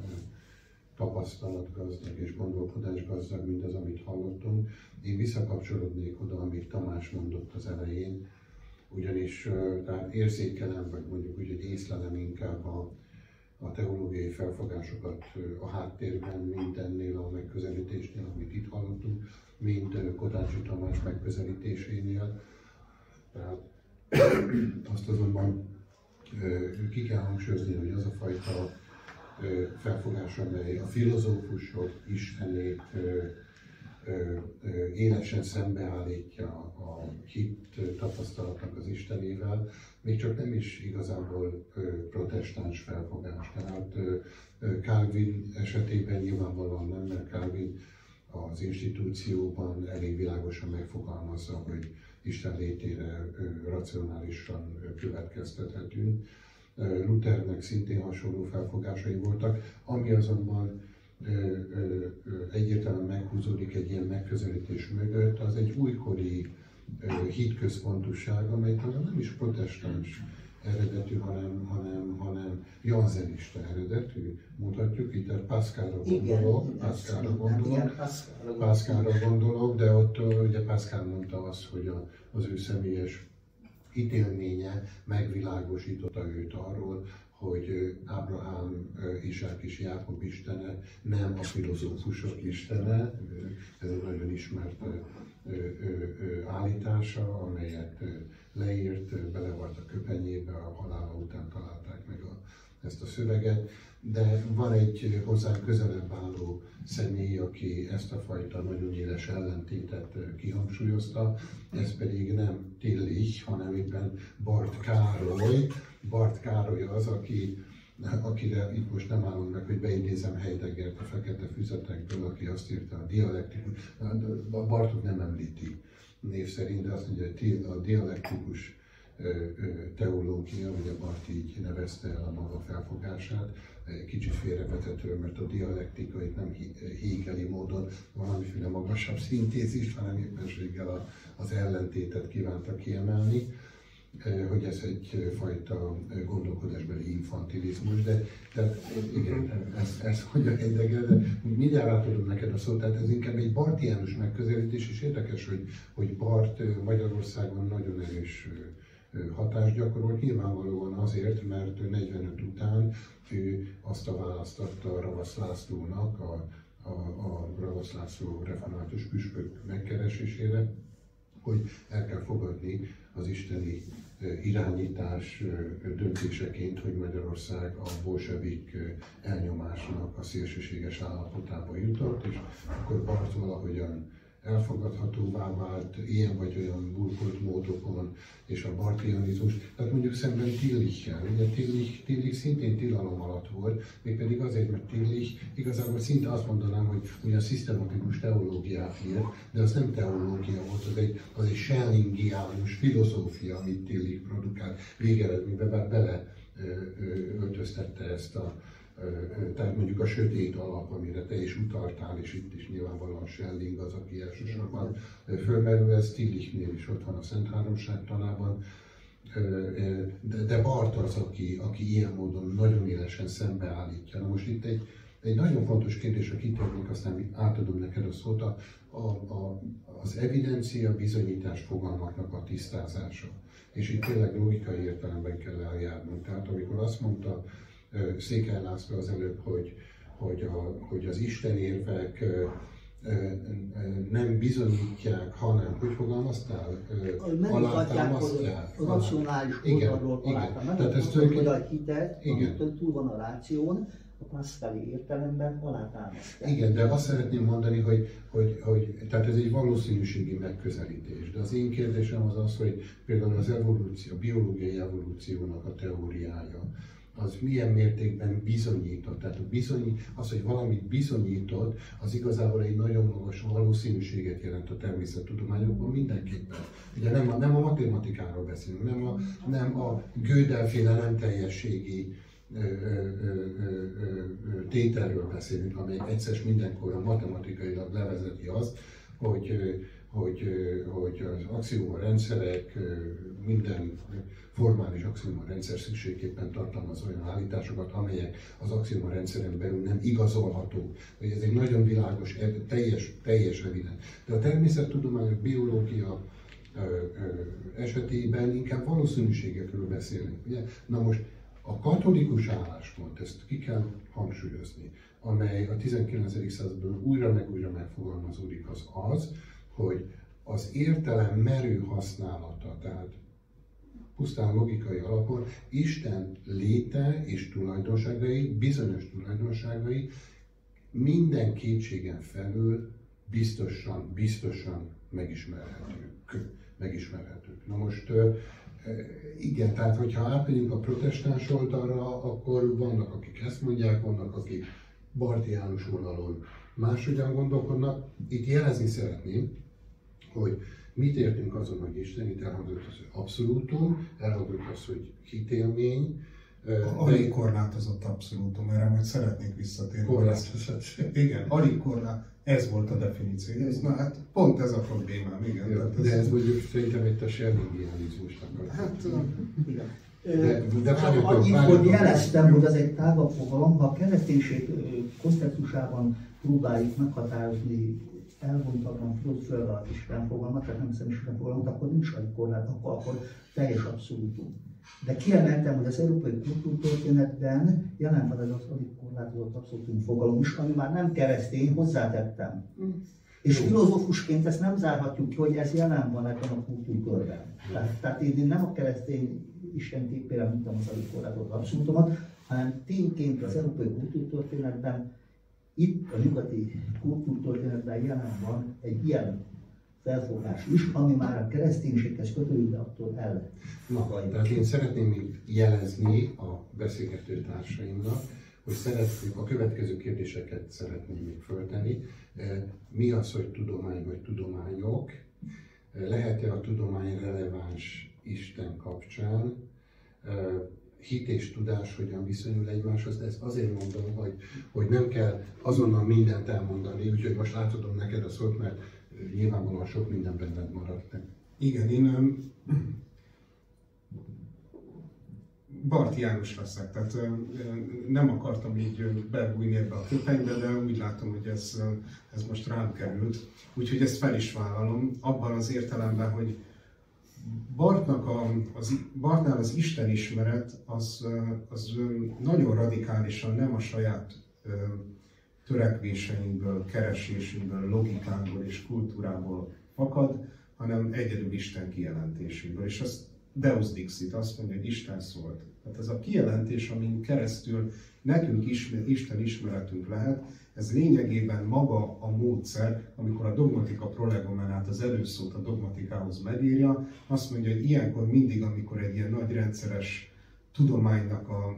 tapasztalatgazdag és gondolkodásgazdag mindaz, amit hallottunk. Én visszakapcsolódnék oda, amit Tamás mondott az elején, ugyanis tehát érzékelem, vagy mondjuk úgy, hogy észlelem inkább a teológiai felfogásokat a háttérben, mint ennél a megközelítésnél, amit itt hallottunk, mint Kodácsi Tamás megközelítésénél. Tehát azt azonban ki kell hangsúlyozni, hogy az a fajta felfogás, amely a filozófusok Istenét élesen szembeállítja a hit tapasztalatnak az Istenével, még csak nem is igazából protestáns felfogás. Tehát Calvin esetében nyilvánvalóan nem, mert Calvin az institúcióban elég világosan megfogalmazza, hogy Isten létére racionálisan következtethetünk. Luthernek szintén hasonló felfogásai voltak, ami azonban egyértelműen meghúzódik egy ilyen megközelítés mögött, az egy újkori hitközpontúság, amely talán nem is protestáns eredetű, hanem janzenista eredetű, mutatjuk, itt Pascalra gondolok, de ott ugye Pascal mondta azt, hogy az ő személyes ítélménye megvilágosította őt arról, hogy Ábrahám, Izsák és Jákob istene nem a filozófusok istene. Ez egy nagyon ismert állítása, amelyet leírt, bele volt a köpenyébe, a halála után találták meg ezt a szöveget. De van egy hozzánk közelebb álló személy, aki ezt a fajta nagyon éles ellentétet kihangsúlyozta, ez pedig nem Tillich, hanem éppen Barth Károly. Barth Károly az, akire itt most nem állom meg, hogy beidézem Heideggert a Fekete Füzetekből, aki azt írta a dialektikus, a Barthot nem említi név szerint, de azt mondja, a dialektikus teológia, ugye Barth így nevezte el a maga felfogását, kicsit félrevetető, mert a dialektika itt nem hegeli módon valamiféle magasabb szintézist, hanem éppenséggel az ellentétet kívánta kiemelni, hogy ez egyfajta gondolkodásbeli infantilizmus, de tehát igen, ez hogyan érdekes, de mindjárt átadom neked a szót, tehát ez inkább egy barthiánus megközelítés, és érdekes, hogy Barth Magyarországon nagyon erős hatást gyakorolt, nyilvánvalóan azért, mert 45 után ő azt a választ adta Ravasz Lászlónak, a Ravasz László református püspök megkeresésére, hogy el kell fogadni az isteni irányítás döntéseként, hogy Magyarország a bolsevik elnyomásnak a szélsőséges állapotába jutott, és akkor Barth valahogyan elfogadhatóvá vált ilyen vagy olyan burkolt módokon, és a barthianizmus, tehát mondjuk szemben Tillichel. Ugye Tillich szintén tilalom alatt volt, mégpedig azért, mert Tillich igazából szinte azt mondanám, hogy ugyan szisztematikus teológiát írt, de az nem teológia volt, az egy schellingiánus filozófia, amit Tillich produkált végeredményben, bár beleöltöztette ezt a tehát mondjuk a sötét alap, amire te is utaltál, és itt is nyilvánvalóan Schelling az, aki elsősorban fölmerül, ez Tillichnél is ott van a Szent Háromság tanában, de Barth az, aki ilyen módon nagyon élesen szembeállítja. Na most itt egy nagyon fontos kérdésre kitérnék, aztán átadom neked a szót, az evidencia bizonyítás fogalmaknak a tisztázása. És itt tényleg logikai értelemben kell eljárnunk. Tehát amikor azt mondta Székely László az előbb, hogy az istenérvek nem bizonyítják, hanem, hogy fogalmaztál? Alátámasztják. A racionális oldalról alátámasztják. Tehát ez a hitet, amitől túl van a ráción, a pascali értelemben alátámasztják. Igen, de azt szeretném mondani, hogy tehát ez egy valószínűségi megközelítés. De az én kérdésem az az, hogy például az evolúció, a biológiai evolúciónak a teóriája, az milyen mértékben bizonyított. Tehát az, hogy valamit bizonyított, az igazából egy nagyon magas valószínűséget jelent a természettudományokban mindenképpen. Ugye nem a matematikáról beszélünk, nem a Gödel-féle nem teljességi tételről beszélünk, amely egyszer mindenkorra matematikailag levezeti azt, hogy az axioma rendszerek, minden formális axioma rendszer szükségképpen tartalmaz olyan állításokat, amelyek az axioma rendszeren belül nem igazolhatók. Ez egy nagyon világos, teljes evidens. De a természettudományok, biológia esetében inkább valószínűségekről beszélünk. Ugye? Na most a katolikus álláspont, ezt ki kell hangsúlyozni, amely a 19. században újra meg újra megfogalmazódik, az, hogy az értelem merő használata, tehát pusztán logikai alapon Isten léte és tulajdonságai, bizonyos tulajdonságai minden kétségen felül biztosan megismerhetők. Na most igen, tehát hogyha átmegyünk a protestáns oldalra, akkor vannak, akik ezt mondják, vannak, akik barthiánus oldalon máshogyan gondolkodnak. Itt jelezni szeretném, hogy mit értünk azon, hogy Isten, itt elhangzott az, hogy abszolútum, elhangzott az, hogy hitélmény. Alig korlátozott abszolútum, erre majd szeretnék visszatérni. Korlátozott. Igen, alig korlátozott. Ez volt a definíció. Ez, na, hát pont ez a problémám, igen. Jó, de ez mondjuk szerintem itt a schellingianizmusnak. Hát, igen. Amikor jeleztem, hogy ez egy tágabb fogalom, ha a kereszténység kontextusában próbáljuk meghatározni elvontatlan föl alatt Isten fogalmat, tehát nem hiszem Isten fogalmat, akkor nincs nagy korlát, akkor teljes abszolútum. De kiemeltem, hogy az európai kultúrtörténetben jelen van ez az alig korlátozott abszolútum fogalom is, ami már nem keresztény, hozzátettem. És filozófusként ezt nem zárhatjuk ki, hogy ez jelen van ebben a kultúrkörben. Tehát én nem a keresztény Isten képére mondtam az alig korlátozott abszolútumat, hanem tényként az európai kultúrtörténetben, itt a nyugati kultúrtörténetben jelen van egy ilyen felfogás is, ami már a kereszténységhez kötődik, de attól el. Tehát én szeretném jelezni a beszélgető társaimnak, hogy a következő kérdéseket szeretném még föltenni. Mi az, hogy tudomány vagy tudományok? Lehet-e a tudomány releváns Isten kapcsán? Hit és tudás hogyan viszonyul egymáshoz, de ezt azért mondom, hogy nem kell azonnal mindent elmondani, úgyhogy most átadom neked a szót, mert nyilvánvalóan sok minden benned maradt. Igen, én barthiánus leszek, tehát nem akartam így belbújni ebbe a köpenybe, de úgy látom, hogy ez most rám került. Úgyhogy ezt fel is vállalom, abban az értelemben, hogy Barthnál az istenismeret az nagyon radikálisan nem a saját törekvéseinkből, keresésünkből, logikánkból és kultúrából fakad, hanem egyedül Isten kijelentéséből. És az Deus Dixit, azt mondja, hogy Isten szólt Tehát ez a kijelentés, amin keresztül nekünk Isten ismeretünk lehet, ez lényegében maga a módszer, amikor a dogmatika prolegomenát, az előszót a dogmatikához megírja, azt mondja, hogy ilyenkor mindig, amikor egy ilyen nagy rendszeres tudománynak a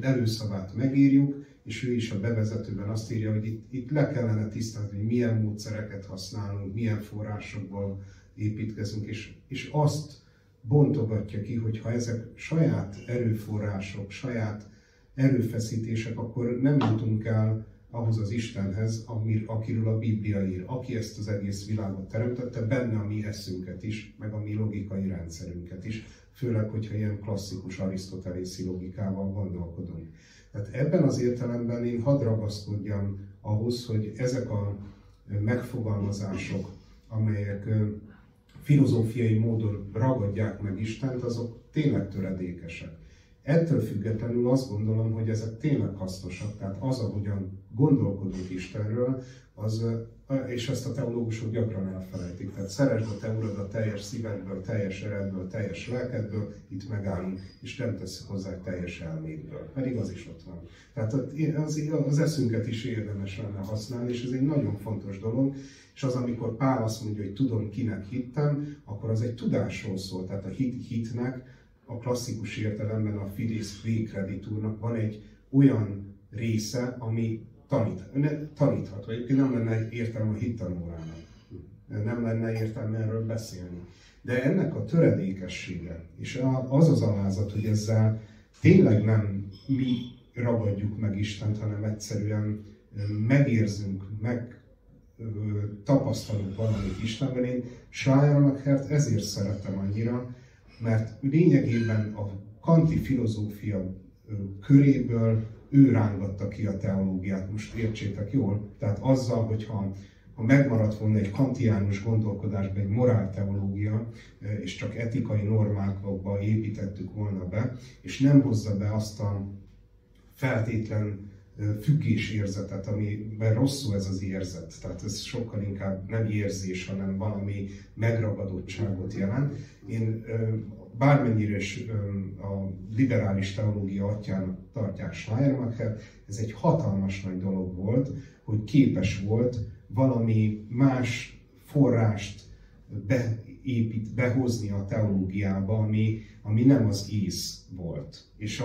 előszavát megírjuk, és ő is a bevezetőben azt írja, hogy itt le kellene tisztázni, hogy milyen módszereket használunk, milyen forrásokból építkezünk, és azt bontogatja ki, hogy ha ezek saját erőforrások, saját erőfeszítések, akkor nem jutunk el ahhoz az Istenhez, akiről a Biblia ír, aki ezt az egész világot teremtette, benne a mi eszünket is, meg a mi logikai rendszerünket is, főleg, hogyha ilyen klasszikus arisztotelészi logikával gondolkodunk. Tehát ebben az értelemben én hadd ragaszkodjam ahhoz, hogy ezek a megfogalmazások, amelyek filozófiai módon ragadják meg Istent, azok tényleg töredékesek. Ettől függetlenül azt gondolom, hogy ezek tényleg hasznosak, tehát az, ahogyan gondolkodunk Istenről, az, és ezt a teológusok gyakran elfelejtik, tehát szeresd a te uradat teljes szívedből, teljes eredből, teljes lelkedből, itt megállunk, és nem teszünk hozzá egy teljes elmédből, pedig az is ott van. Tehát az eszünket is érdemes lenne használni, és ez egy nagyon fontos dolog, és az, amikor Pál azt mondja, hogy tudom, kinek hittem, akkor az egy tudásról szól, tehát a hitnek, a klasszikus értelemben a fidelis kreditúrnak van egy olyan része, ami tanítható. Egyébként nem lenne értelme a hittanórának, nem lenne értelme erről beszélni. De ennek a töredékessége, és az alázat, hogy ezzel tényleg nem mi ragadjuk meg Istent, hanem egyszerűen megérzünk, tapasztalunk valamit Istenben. Én Schleiermachert ezért szeretem annyira, mert lényegében a kanti filozófia köréből ő rángatta ki a teológiát, most értsétek jól, tehát azzal, hogyha megmaradt volna egy kantiánus gondolkodásban egy morálteológia, és csak etikai normákba építettük volna be, és nem hozza be azt a feltétlen függésérzetet, amiben rosszul ez az érzet, tehát ez sokkal inkább nem érzés, hanem valami megragadottságot jelent. Én bármennyire is a liberális teológia atyának tartják Schleiermachert, ez egy hatalmas nagy dolog volt, hogy képes volt valami más forrást behozni a teológiába, ami nem az ész volt. És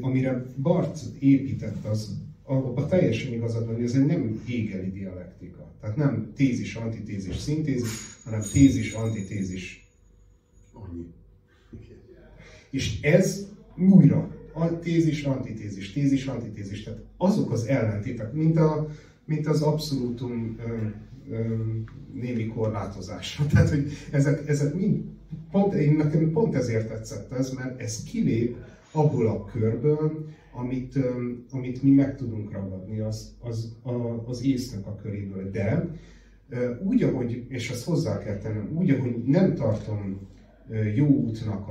amire Barth épített, az abban teljesen igazad van, hogy ez egy nem hegeli dialektika. Tehát nem tézis, antitézis, szintézis, hanem tézis, antitézis. Annyi. És ez újra tézis, antitézis, tézis, antitézis. Tehát azok az ellentétek, mint az abszolútum némi korlátozása. Tehát, hogy ezek mind, nekem pont ezért tetszett ez, mert ez kilép abból a körből, amit mi meg tudunk ragadni, az észnek a köréből. De úgy, ahogy, és ezt hozzá kell tennem, úgy, ahogy nem tartom jó útnak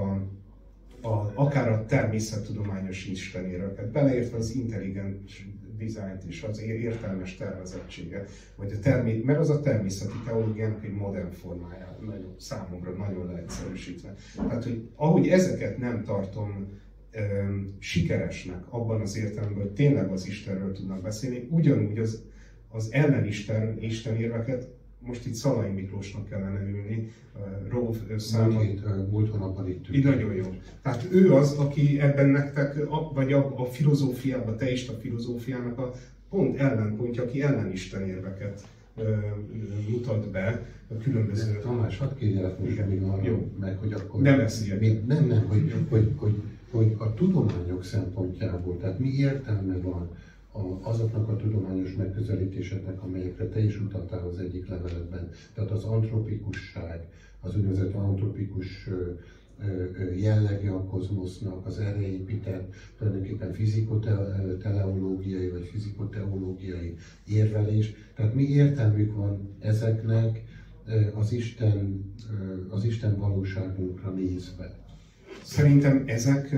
akár a természettudományos istenérőket, beleértve az intelligens dizájnt és az értelmes tervezettséget, vagy mert az a természeti teológiának egy modern formája, számomra nagyon leegyszerűsítve. Tehát, hogy ahogy ezeket nem tartom sikeresnek abban az értelemben, hogy tényleg az Istenről tudnak beszélni, ugyanúgy az istenérveket, most itt Szalai Miklósnak kellene ülni, Róv száma. Múlt hónapban itt ült. Nagyon jó. Tehát ő az, aki ebben nektek, vagy a filozófiában, teista filozófiának a pont ellenpontja, aki istenérveket mutat be a különböző... De Tamás, hadd kérjelek most még arra meg, hogy akkor... Nem eszi. Nem, hogy a tudományok szempontjából, tehát mi értelme van azoknak a tudományos megközelítéseknek, amelyekre te is utaltál az egyik leveletben, tehát az antropikusság, az úgynevezett antropikus jellege a kozmosznak, az erre épített tulajdonképpen fizikoteológiai vagy fizikoteológiai érvelés, tehát mi értelmük van ezeknek az Isten valóságunkra nézve? Szerintem ezek,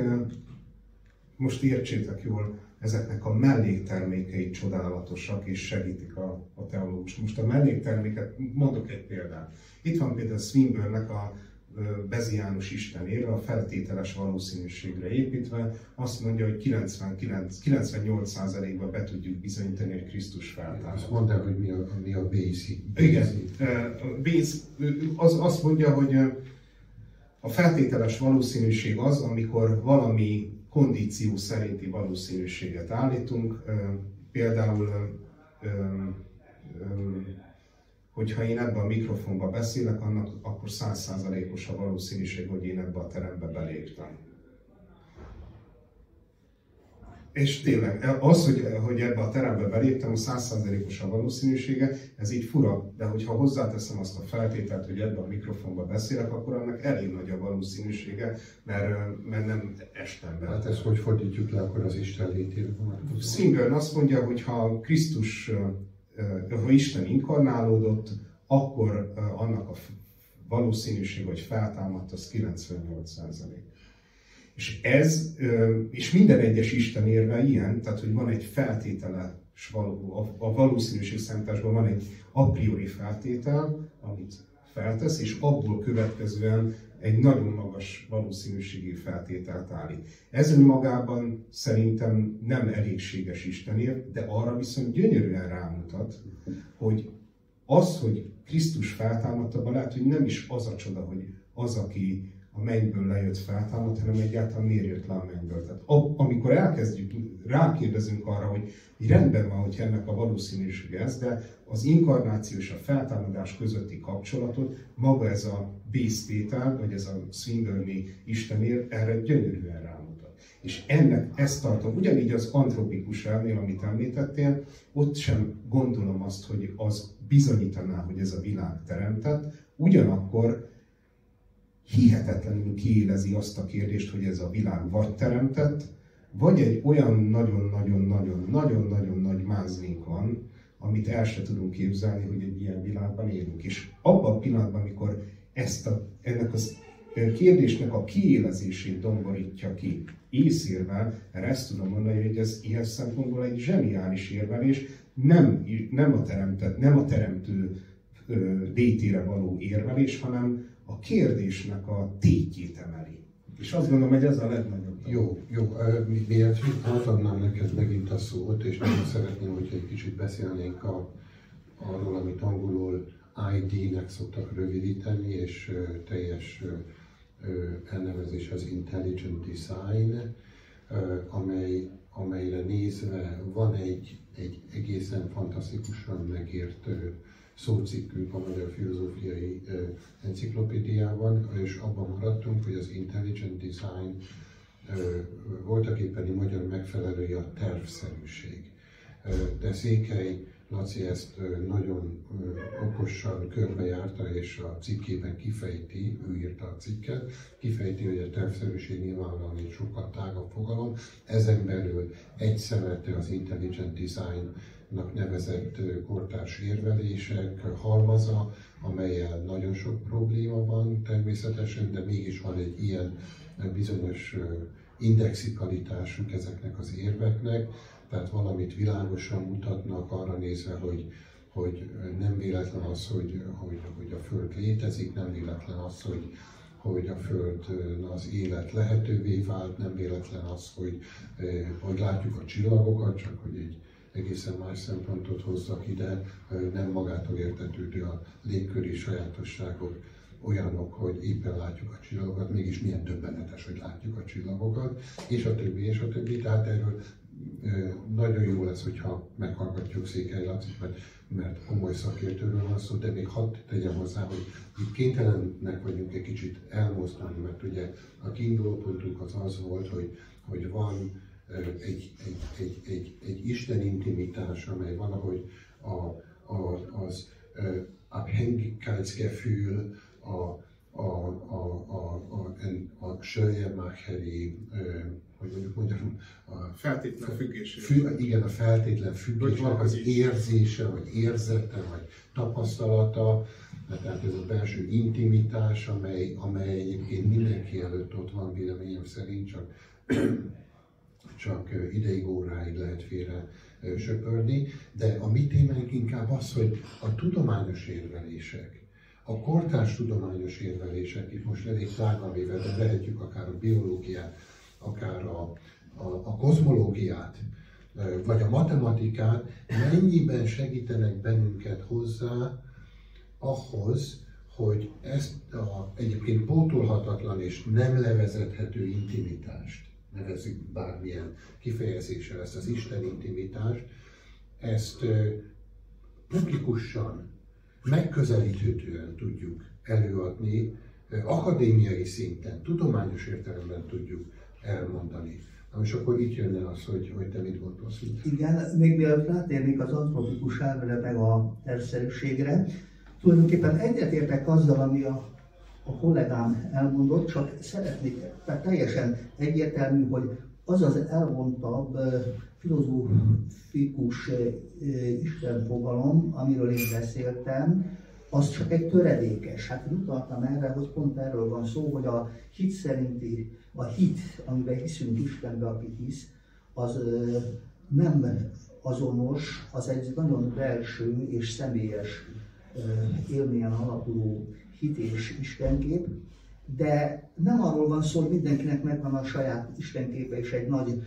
most értsétek jól, ezeknek a melléktermékei csodálatosak és segítik a teológus. Most a mellékterméket, mondok egy példát. Itt van például Swinburne-nek a beziánus istenére, a feltételes valószínűségre építve azt mondja, hogy 98%-ban be tudjuk bizonyítani, hogy Krisztus feltámadt. Azt mondták, hogy mi a Bayes. Igen. Bayes azt mondja, hogy a feltételes valószínűség az, amikor valami kondíció szerinti valószínűséget állítunk, például hogyha én ebbe a mikrofonba beszélek, akkor 100%-os a valószínűség, hogy én ebbe a terembe beléptem. És tényleg, az, hogy ebbe a terembe beléptem, a 100%-os a valószínűsége, ez így fura, de hogyha hozzáteszem azt a feltételt, hogy ebbe a mikrofonba beszélek, akkor annak elég nagy a valószínűsége, mert nem estem be. Hát ezt hogy fordítjuk le akkor az Isten létére? Swinburne azt mondja, hogy ha Krisztus, ha Isten inkarnálódott, akkor annak a valószínűség, hogy feltámadt, az 98%. És minden egyes Isten érve ilyen, tehát hogy van egy feltétele, a valószínűség számításban van egy a priori feltétel, amit feltesz, és abból következően egy nagyon magas valószínűségi feltételt állít. Ez önmagában szerintem nem elégséges Istenért, de arra viszont gyönyörűen rámutat, hogy az, hogy Krisztus feltámadt, abban lehet, hogy nem is az a csoda, hogy az, aki a mennyből lejött feltámadt, hanem egyáltalán miért jött le a mennyből. Tehát amikor elkezdjük, rákérdezünk arra, hogy rendben van, hogy ennek a valószínűsége ez, de az inkarnáció és a feltámadás közötti kapcsolatot maga ez a Bayes-tétel, vagy ez a Swinburne-i istenér erre gyönyörűen rámutat. És ennek ezt tartom, ugyanígy az antropikus elménél, amit említettél, ott sem gondolom azt, hogy az bizonyítaná, hogy ez a világ teremtett, ugyanakkor hihetetlenül kiélezi azt a kérdést, hogy ez a világ vagy teremtett, vagy egy olyan nagyon-nagyon-nagyon-nagyon-nagyon nagy mázlink van, amit el se tudunk képzelni, hogy egy ilyen világban élünk. És abban a pillanatban, amikor ennek a kérdésnek a kiélezését domborítja ki észérvel, erre ezt tudom mondani, hogy ez ilyen szempontból egy zseniális érvelés, nem a teremtő létére való érvelés, hanem a kérdésnek a tétjét emeli. És azt gondolom, hogy ez a legnagyobb. Jó. Miért átadnám neked megint a szót, és nagyon szeretném, hogyha egy kicsit beszélnénk arról, amit angolul ID-nek szoktak rövidíteni, és teljes elnevezés az Intelligent Design, amelyre nézve van egy egészen fantasztikusan megért szócikkünk a Magyar Filozófiai Enciklopédiában, és abban maradtunk, hogy az Intelligent Design voltaképpeni magyar megfelelője a tervszerűség. De Székely Laci ezt nagyon okosan körbejárta, és a cikkében kifejti, ő írta a cikket, kifejti, hogy a tervszerűség nyilvánvalóan egy sokkal tágabb fogalom. Ezen belül egy szemete az Intelligent Design nevezett kortárs érvelések halmaza, amelyel nagyon sok probléma van természetesen, de mégis van egy ilyen bizonyos indexikalitásuk ezeknek az érveknek, tehát valamit világosan mutatnak arra nézve, hogy nem véletlen az, hogy a Föld létezik, nem véletlen az, hogy a Föld az élet lehetővé vált, nem véletlen az, hogy látjuk a csillagokat, csak hogy egy egészen más szempontot hozzak ide, nem magától értetődő a légköri sajátosságok olyanok, hogy éppen látjuk a csillagokat, mégis milyen döbbenetes, hogy látjuk a csillagokat, és a többi. Tehát erről nagyon jó lesz, hogyha meghallgatjuk Székely Lacit, mert komoly szakértőről van szó, de még hadd tegyem hozzá, hogy itt kénytelenek vagyunk egy kicsit elmozdulni, mert ugye a kiinduló pontunk az volt, hogy van egy Isten intimitás, amely valahogy az Abhängigkeitsgefühl, a Schleiermacheri, hogy mondjuk mondjam, a feltétlen függése. Igen, a feltétlen függésnek az érzése, vagy érzete, vagy tapasztalata, tehát ez a belső intimitás, amely egyébként mindenki előtt ott van, véleményem szerint, csak ideig-óráig lehet félre söpörni, de a mi témánk inkább az, hogy a tudományos érvelések, A kortárs tudományos érvelések, itt most elég szárna véve, de vehetjük akár a biológiát, akár a kozmológiát, vagy a matematikát, mennyiben segítenek bennünket hozzá ahhoz, hogy ezt a egyébként pótolhatatlan és nem levezethető intimitást, nevezzük bármilyen kifejezéssel ezt az Isten intimitást, ezt publikusan, megközelíthetően tudjuk előadni, akadémiai szinten, tudományos értelemben tudjuk elmondani. Na, és akkor itt jönne az, hogy te mit gondolsz. Igen, még mielőtt rátérnék az antropikus elméletre meg a tervszerűségre, tulajdonképpen egyetértek azzal, ami a kollégám elmondott, csak szeretnék, tehát teljesen egyértelmű, hogy az az elvontabb filozófikus istenfogalom, amiről én beszéltem, az csak egy töredékes. Hát én utaltam erre, hogy pont erről van szó, hogy a hit szerinti, a hit, amiben hiszünk Istenbe, aki hisz, az nem azonos, az egy nagyon belső és személyes élményen alapuló hit és istenkép, de nem arról van szó, hogy mindenkinek megvan a saját istenképe és egy nagy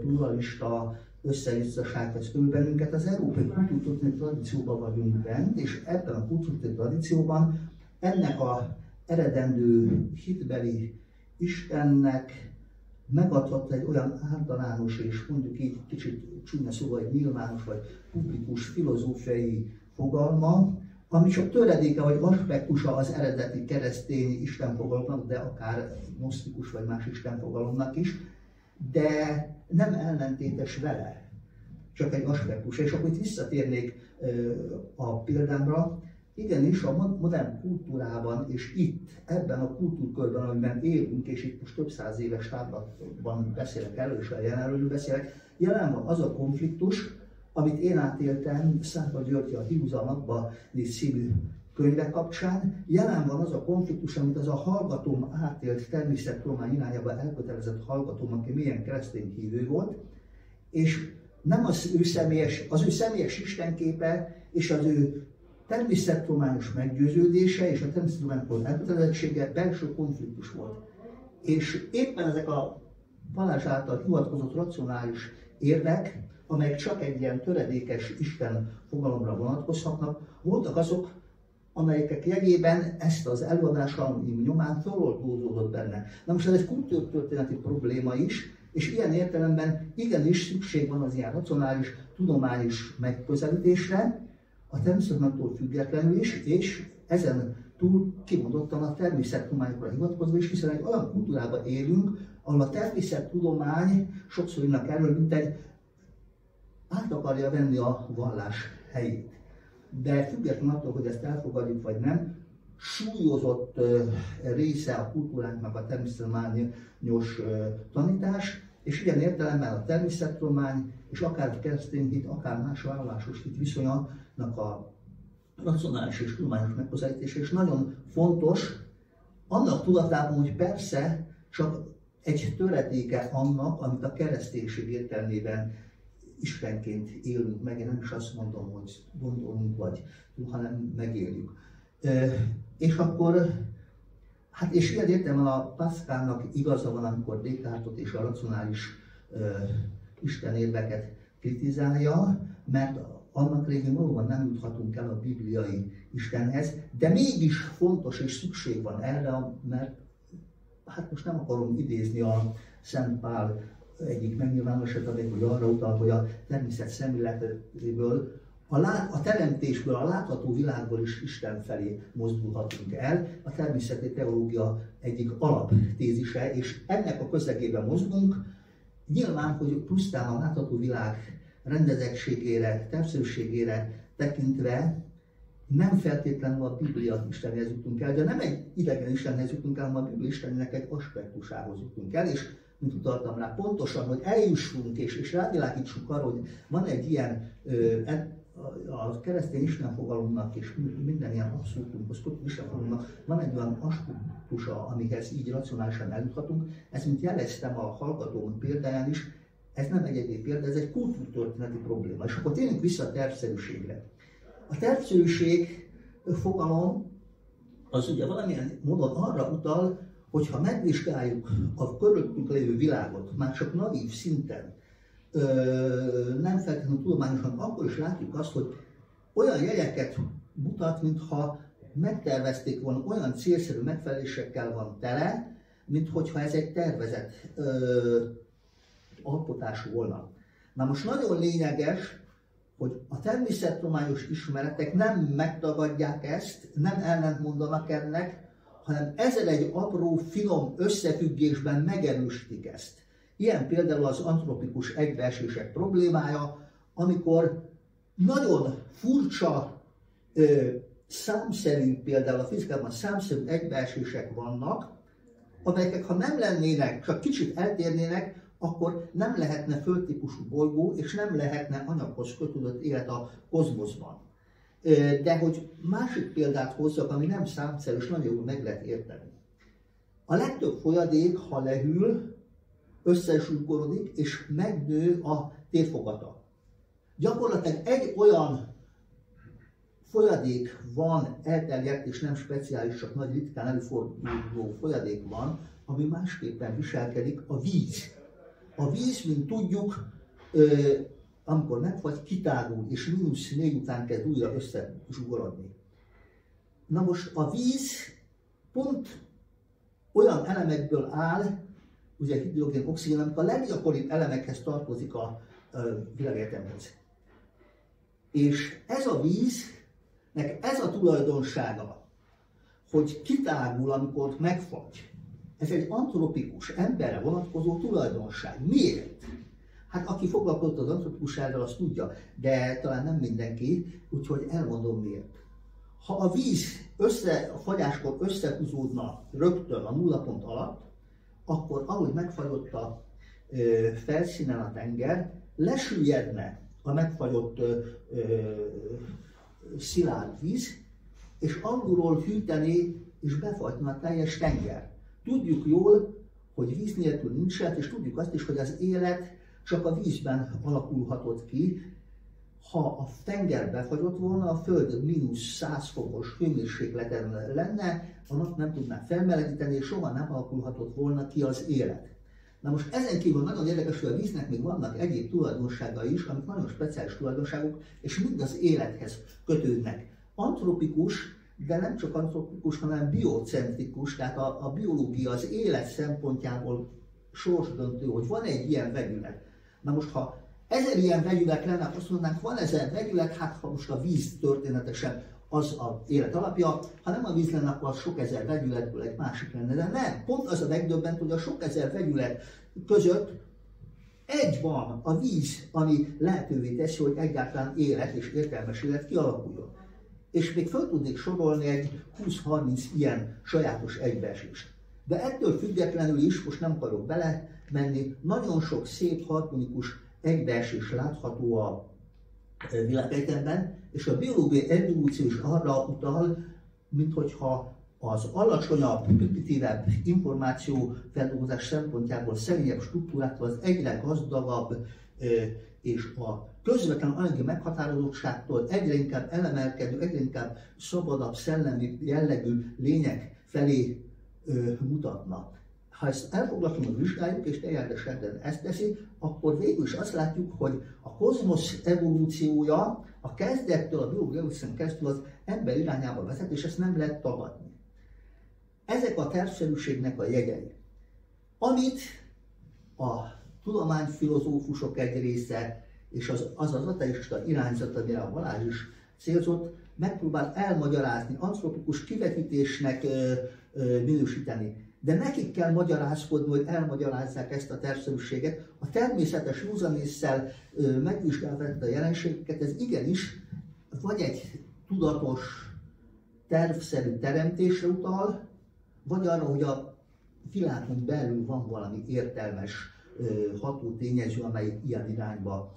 pluralista összeüsszaság vesz körül bennünket. Az európai kultúrtörténeti tradícióban vagyunk bent, és ebben a kultúrtörténeti tradícióban ennek a eredendő hitbeli Istennek megadhat egy olyan általános és mondjuk így kicsit csúnya szóval egy nyilvános vagy publikus filozófiai fogalma, ami csak töredéke vagy aspektusa az eredeti keresztény istenfogalomnak, de akár gnosztikus vagy más istenfogalomnak is, de nem ellentétes vele, csak egy aspektusa. És akkor itt visszatérnék a példámra, igenis a modern kultúrában és itt, ebben a kultúrkörben, amiben élünk, és itt most több száz éves távlatban beszélek elő, és a jelenről beszélek, jelen van az a konfliktus, amit én átéltem Szánta György a Hiúzalapba című könyve kapcsán. Jelen van az a konfliktus, amit az a hallgatóm átélt természettudomány irányába elkötelezett hallgatóm, aki mélyen keresztény hívő volt, és nem az ő személyes istenképe és az ő természettudományos meggyőződése és a természettudományos elkötelezettsége belső konfliktus volt. És éppen ezek a Balázs által hivatkozott racionális érvek, amelyek csak egy ilyen töredékes Isten fogalomra vonatkozhatnak, voltak azok, amelyek jegyében ezt az előadásaim nyomán feloltózódott benne. Na most ez egy kultúrtörténeti probléma is, és ilyen értelemben igenis szükség van az ilyen racionális, tudományos megközelítésre, a természettudománytól függetlenül is, és ezen túl kimondottan a természettudományokra hivatkozva is, hiszen egy olyan kultúrában élünk, ahol a természettudomány sokszor jönnek erről, mint egy át akarja venni a vallás helyét. De függetlenül attól, hogy ezt elfogadjuk vagy nem, súlyozott része a kultúránknak a természettudományos tanítás, és ilyen értelemben a természettudomány és akár a keresztény hit, akár más vallásos hit viszonyának a racionális és tudományos megközelítése is nagyon fontos, annak tudatában, hogy persze csak egy töredéke annak, amit a kereszténység értelmében Istenként élünk meg, én nem is azt mondom, hogy gondolunk vagy, hanem megéljük. És akkor, hát és ilyen értelemben a Pascalnak igaza van, amikor Descartes-ot és a racionális istenérveket kritizálja, mert annak révén valóban nem juthatunk el a bibliai Istenhez, de mégis fontos és szükség van erre, mert hát most nem akarom idézni a Szent Pál egyik megnyilvánosat, hogy arra utal, hogy a természet szemléletéből, a teremtésből, a látható világból is Isten felé mozdulhatunk el. A természeti teológia egyik alaptézise, és ennek a közegében mozgunk. Nyilván, hogy pusztán a látható világ rendezettségére, természetességére tekintve nem feltétlenül a Biblia Istenhez jutunk el, de nem egy idegen Istenhez jutunk el, hanem a Biblia Istennek egy aspektusához jutunk el, és mint utaltam rá, pontosan, hogy eljussunk és rávilágítsuk arra, hogy van egy ilyen a keresztény istenfogalomnak és minden ilyen abszolútumhoz kötődő istenfogalomnak van egy olyan aspektusa, amikhez így racionálisan eljuthatunk. Ezt, mint jeleztem a hallgatóm példáján is, ez nem egy egyéb példa, ez egy kultúrtörténeti probléma. És akkor térjünk vissza a tervszerűségre. A tervszerűség fogalom az ugye valamilyen módon arra utal, hogy ha megvizsgáljuk a körülöttünk lévő világot, már csak naív szinten, nem feltétlenül tudományosan, akkor is látjuk azt, hogy olyan jeleket mutat, mintha megtervezték volna, olyan célszerű megfelelésekkel van tele, mintha ez egy tervezett alkotás volna. Na most nagyon lényeges, hogy a természettudományos ismeretek nem megtagadják ezt, nem ellentmondanak ennek, hanem ezzel egy apró, finom összefüggésben megerősítik ezt. Ilyen például az antropikus egybeesések problémája, amikor nagyon furcsa, számszerű, például a fizikában számszerű egybeesések vannak, amelyek ha nem lennének, csak kicsit eltérnének, akkor nem lehetne földtípusú bolygó, és nem lehetne anyaghoz kötődött élet a kozmoszban. De hogy másik példát hozzak, ami nem számszerű, és nagyon jól meg lehet érteni. A legtöbb folyadék, ha lehűl, összesúgorodik, és megnő a térfogata. Gyakorlatilag egy olyan folyadék van elterjedt, és nem speciális, csak nagy ritkán előforduló folyadék van, ami másképpen viselkedik, a víz. A víz, mint tudjuk, amikor megfagy, kitágul, és -4 után kezd újra összezsugorodni. Na most a víz pont olyan elemekből áll, ugye hidrogén, oxigén, amik a leggyakoribb elemekhez tartozik a világegyetemhez. És ez a víznek ez a tulajdonsága, hogy kitágul, amikor megfagy. Ez egy antropikus, emberre vonatkozó tulajdonság. Miért? Hát aki foglalkozott az antropikussal, azt tudja, de talán nem mindenki, úgyhogy elmondom miért. Ha a víz a fagyáskor összehúzódna rögtön a nullapont alatt, akkor ahogy megfagyott a felszínen a tenger, lesüllyedne a megfagyott szilárd víz, és alulról hűtené és befagyna a teljes tenger. Tudjuk jól, hogy víz nélkül nincs élet, és tudjuk azt is, hogy az élet csak a vízben alakulhatott ki. Ha a tenger befagyott volna, a Föld -100 fokos hőmérsékleten lenne, a nap nem tudnánk felmelegíteni, és soha nem alakulhatott volna ki az élet. Na most ezen kívül nagyon érdekes, hogy a víznek még vannak egyéb tulajdonságai is, amik nagyon speciális tulajdonságok, és mind az élethez kötődnek. Antropikus, de nem csak antropikus, hanem biocentrikus, tehát a biológia az élet szempontjából sorsdöntő, hogy van egy ilyen vegyület. Na most, ha 1000 ilyen vegyület lenne, azt mondanánk, van 1000 vegyület, hát ha most a víz történetesen az a élet alapja, ha nem a víz lenne, akkor az sok ezer vegyületből egy másik lenne, de nem. Pont az a megdöbbentő, hogy a sok ezer vegyület között egy van, a víz, ami lehetővé teszi, hogy egyáltalán élet és értelmes élet kialakuljon. És még föl tudnék sorolni egy 20-30 ilyen sajátos egybeesést. De ettől függetlenül is, most nem akarok bele menni, nagyon sok szép, harmonikus egybeesés látható a világegyetemben, és a biológiai evolúció is arra utal, minthogyha az alacsonyabb, primitívebb információfeldolgozás szempontjából szerényebb struktúrától az egyre gazdagabb és a közvetlen anyagi meghatározottságtól egyre inkább elemelkedő, egyre inkább szabadabb szellemi jellegű lények felé mutatna. Ha ezt elfoglalkozunk, vizsgáljuk, és teljesen ezt teszi, akkor végül is azt látjuk, hogy a kozmosz evolúciója a kezdettől, a biológiai evolúción keresztül az ember irányába vezet, és ezt nem lehet tagadni. Ezek a tervszerűségnek a jegyei, amit a tudományfilozófusok egy része, és az ateista irányzat, amire a Balázs is célzott, megpróbál elmagyarázni, antropikus kivetítésnek minősíteni. De nekik kell magyarázkodni, hogy elmagyarázzák ezt a tervszerűséget. A természetes józanésszel megvizsgálva a jelenségeket, ez igenis vagy egy tudatos, tervszerű teremtésre utal, vagy arra, hogy a világon belül van valami értelmes, ható tényező, amely ilyen irányba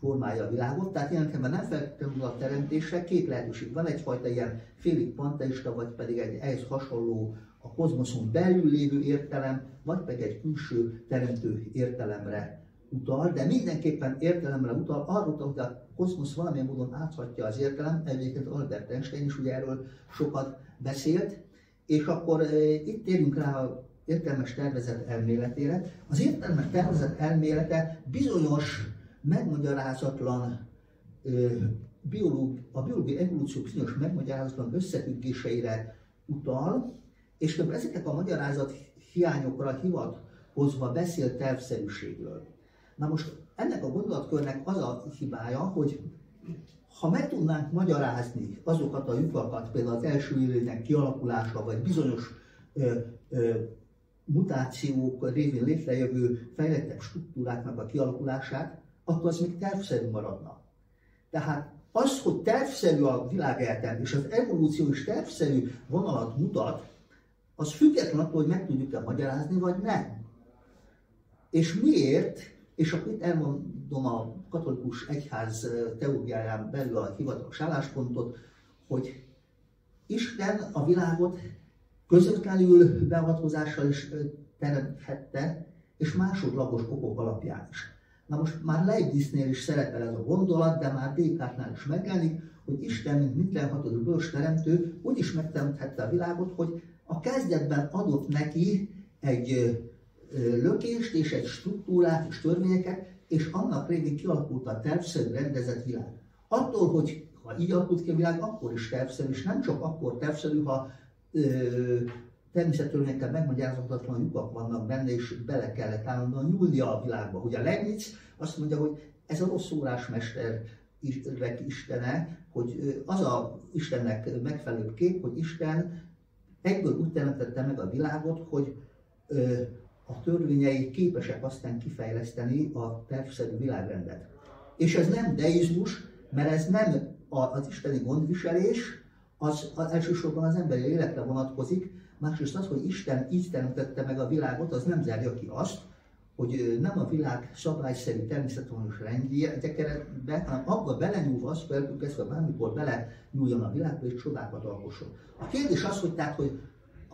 formálja a világot. Tehát jelentemben nem feltétlenül a teremtésre, két lehetőség van, egyfajta ilyen félig panteista, vagy pedig egy ehhez hasonló a kozmoszon belül lévő értelem, vagy pedig egy külső teremtő értelemre utal, de mindenképpen értelemre utal, arra utal, hogy a kozmosz valamilyen módon áthatja az értelem, egyébként Albert Einstein is ugye erről sokat beszélt, és akkor itt térünk rá a értelmes tervezet elméletére. Az értelmes tervezet elmélete bizonyos, megmagyarázatlan, a biológiai evolúció bizonyos megmagyarázatlan összefüggéseire utal, és ezeknek a magyarázat hiányokra hivatkozva beszél tervszerűségről. Na most ennek a gondolatkörnek az a hibája, hogy ha meg tudnánk magyarázni azokat a lyukakat, például az első élőnek kialakulása, vagy bizonyos mutációk révén létrejövő fejlettebb struktúráknak a kialakulását, akkor az még tervszerű maradna. Tehát az, hogy tervszerű a világeltem, és az evolúció is tervszerű vonalat mutat, az független attól, hogy meg tudjuk-e magyarázni, vagy nem. És miért? És akkor itt elmondom a katolikus egyház teóriáján belül a hivatalos álláspontot, hogy Isten a világot közvetlenül beavatkozással is teremthette, és másodlagos okok alapján is. Na most már Leibniznél is szerepel ez a gondolat, de már Descartesnál is megjelenik, hogy Isten, mint mindenható bölcs teremtő, úgy is megteremthette a világot, hogy a kezdetben adott neki egy lökést és egy struktúrát és törvényeket, és annak révén kialakult a tervszerű rendezett világ. Attól, hogy ha így alakult ki a világ, akkor is tervszerű, és nem csak akkor tervszerű, ha természettörvényekkel megmagyarázhatatlan lyukak vannak benne, és bele kellett állandóan nyúlnia a világba. Ugye a Leibniz azt mondja, hogy ez a rossz szórásmester istene, hogy az a Istennek megfelelő kép, hogy Isten egyből úgy teremtette meg a világot, hogy a törvényei képesek aztán kifejleszteni a tervszerű világrendet. És ez nem deizmus, mert ez nem az isteni gondviselés, az elsősorban az emberi életre vonatkozik, másrészt az, hogy Isten így teremtette meg a világot, az nem zárja ki azt, hogy nem a világ szabályszerű természetvonos rendje tekeretbe, hanem abba belenyúlva azt feltük ezt, hogy bármikor belenyúljon a világba és csodákat alkosson. A kérdés az, hogy tehát, hogy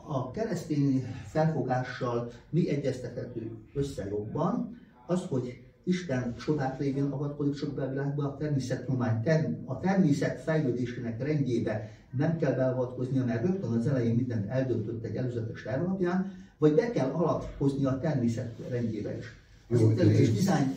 a keresztény felfogással mi egyeztethető össze jobban, az, hogy Isten csodák révén avatkozik sok be a világba, a természettudomány, a természet fejlődésének rendjébe nem kell beavatkoznia, mert rögtön az elején mindent eldöntött egy előzetes terv alapján, vagy be kell avatkozni a természet rendjébe is. Az intelligens design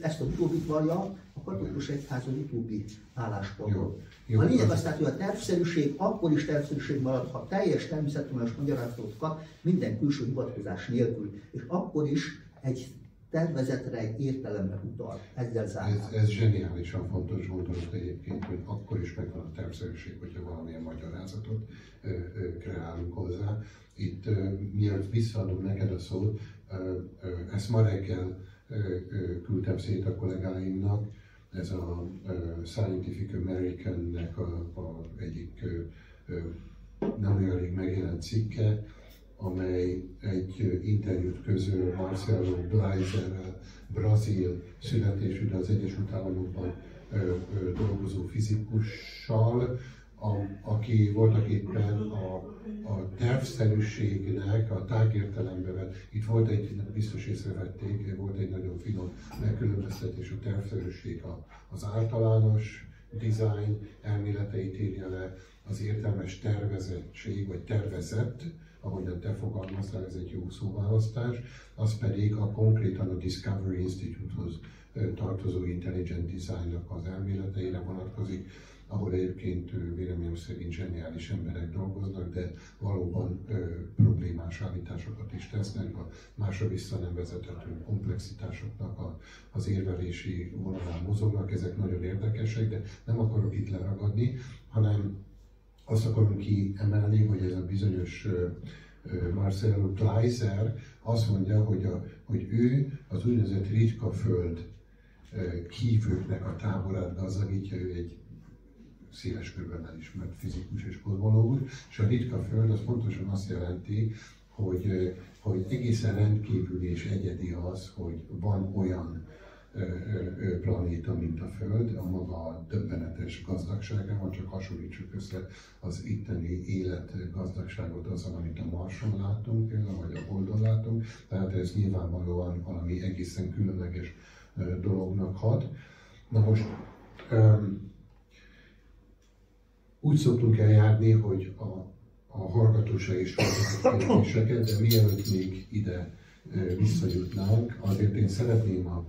ezt a utóbbit vallja, a katolikus egyház az utóbbi álláspontot. A lényeg az tehát, hogy a tervszerűség akkor is tervszerűség marad, ha teljes természettudományos magyarázatot kap minden külső hivatkozás nélkül, és akkor is egy tervezetre, egy értelemre utal, ezzel zárnám. Ez zseniálisan fontos gondolat egyébként, hogy akkor is megvan a tervszerűség, hogyha valamilyen magyarázatot kreálunk hozzá. Itt mielőtt visszaadom neked a szót, ezt ma reggel küldtem szét a kollégáimnak, ez a Scientific American-nek egyik nem olyan rég megjelent cikke, amely egy interjút közül Marcelo Gleiserrel, brazil születésű, de az Egyesült Államokban dolgozó fizikussal, aki voltak éppen a tervszerűségnek a tágértelembe vett. Itt volt egy, biztos észrevették, volt egy nagyon finom megkülönböztetés, a tervszerűség az általános design elméleteit írja le, az értelmes tervezettség, vagy tervezett, ahogyan te fogalmaztál, ez egy jó szóválasztás, az pedig a konkrétan a Discovery Institute-hoz tartozó Intelligent Design-nak az elméleteire vonatkozik, ahol egyébként véleményem szerint zseniális emberek dolgoznak, de valóban problémás állításokat is tesznek, a másra vissza nem vezethető komplexitásoknak az érvelési vonalán mozognak, ezek nagyon érdekesek, de nem akarok itt leragadni, hanem azt akarom kiemelni, hogy ez a bizonyos Marcelo Gleiser azt mondja, hogy ő az úgynevezett ritka föld hívőknek a táborát gazdagítja, ő egy széles körben elismert fizikus és kozmológus, és a ritka föld az pontosan azt jelenti, hogy egészen rendkívül és egyedi az, hogy van olyan planéta, mint a Föld, a maga döbbenetes gazdagságával, csak hasonlítsuk össze az itteni élet gazdagságot azzal, amit a Marson látunk, vagy a Holdon látunk, tehát ez nyilvánvalóan valami egészen különleges dolognak hat. Na most úgy szoktunk eljárni, hogy a hallgatóság is hallgat kérdéseket, de mielőtt még ide visszajutnánk, azért én szeretném a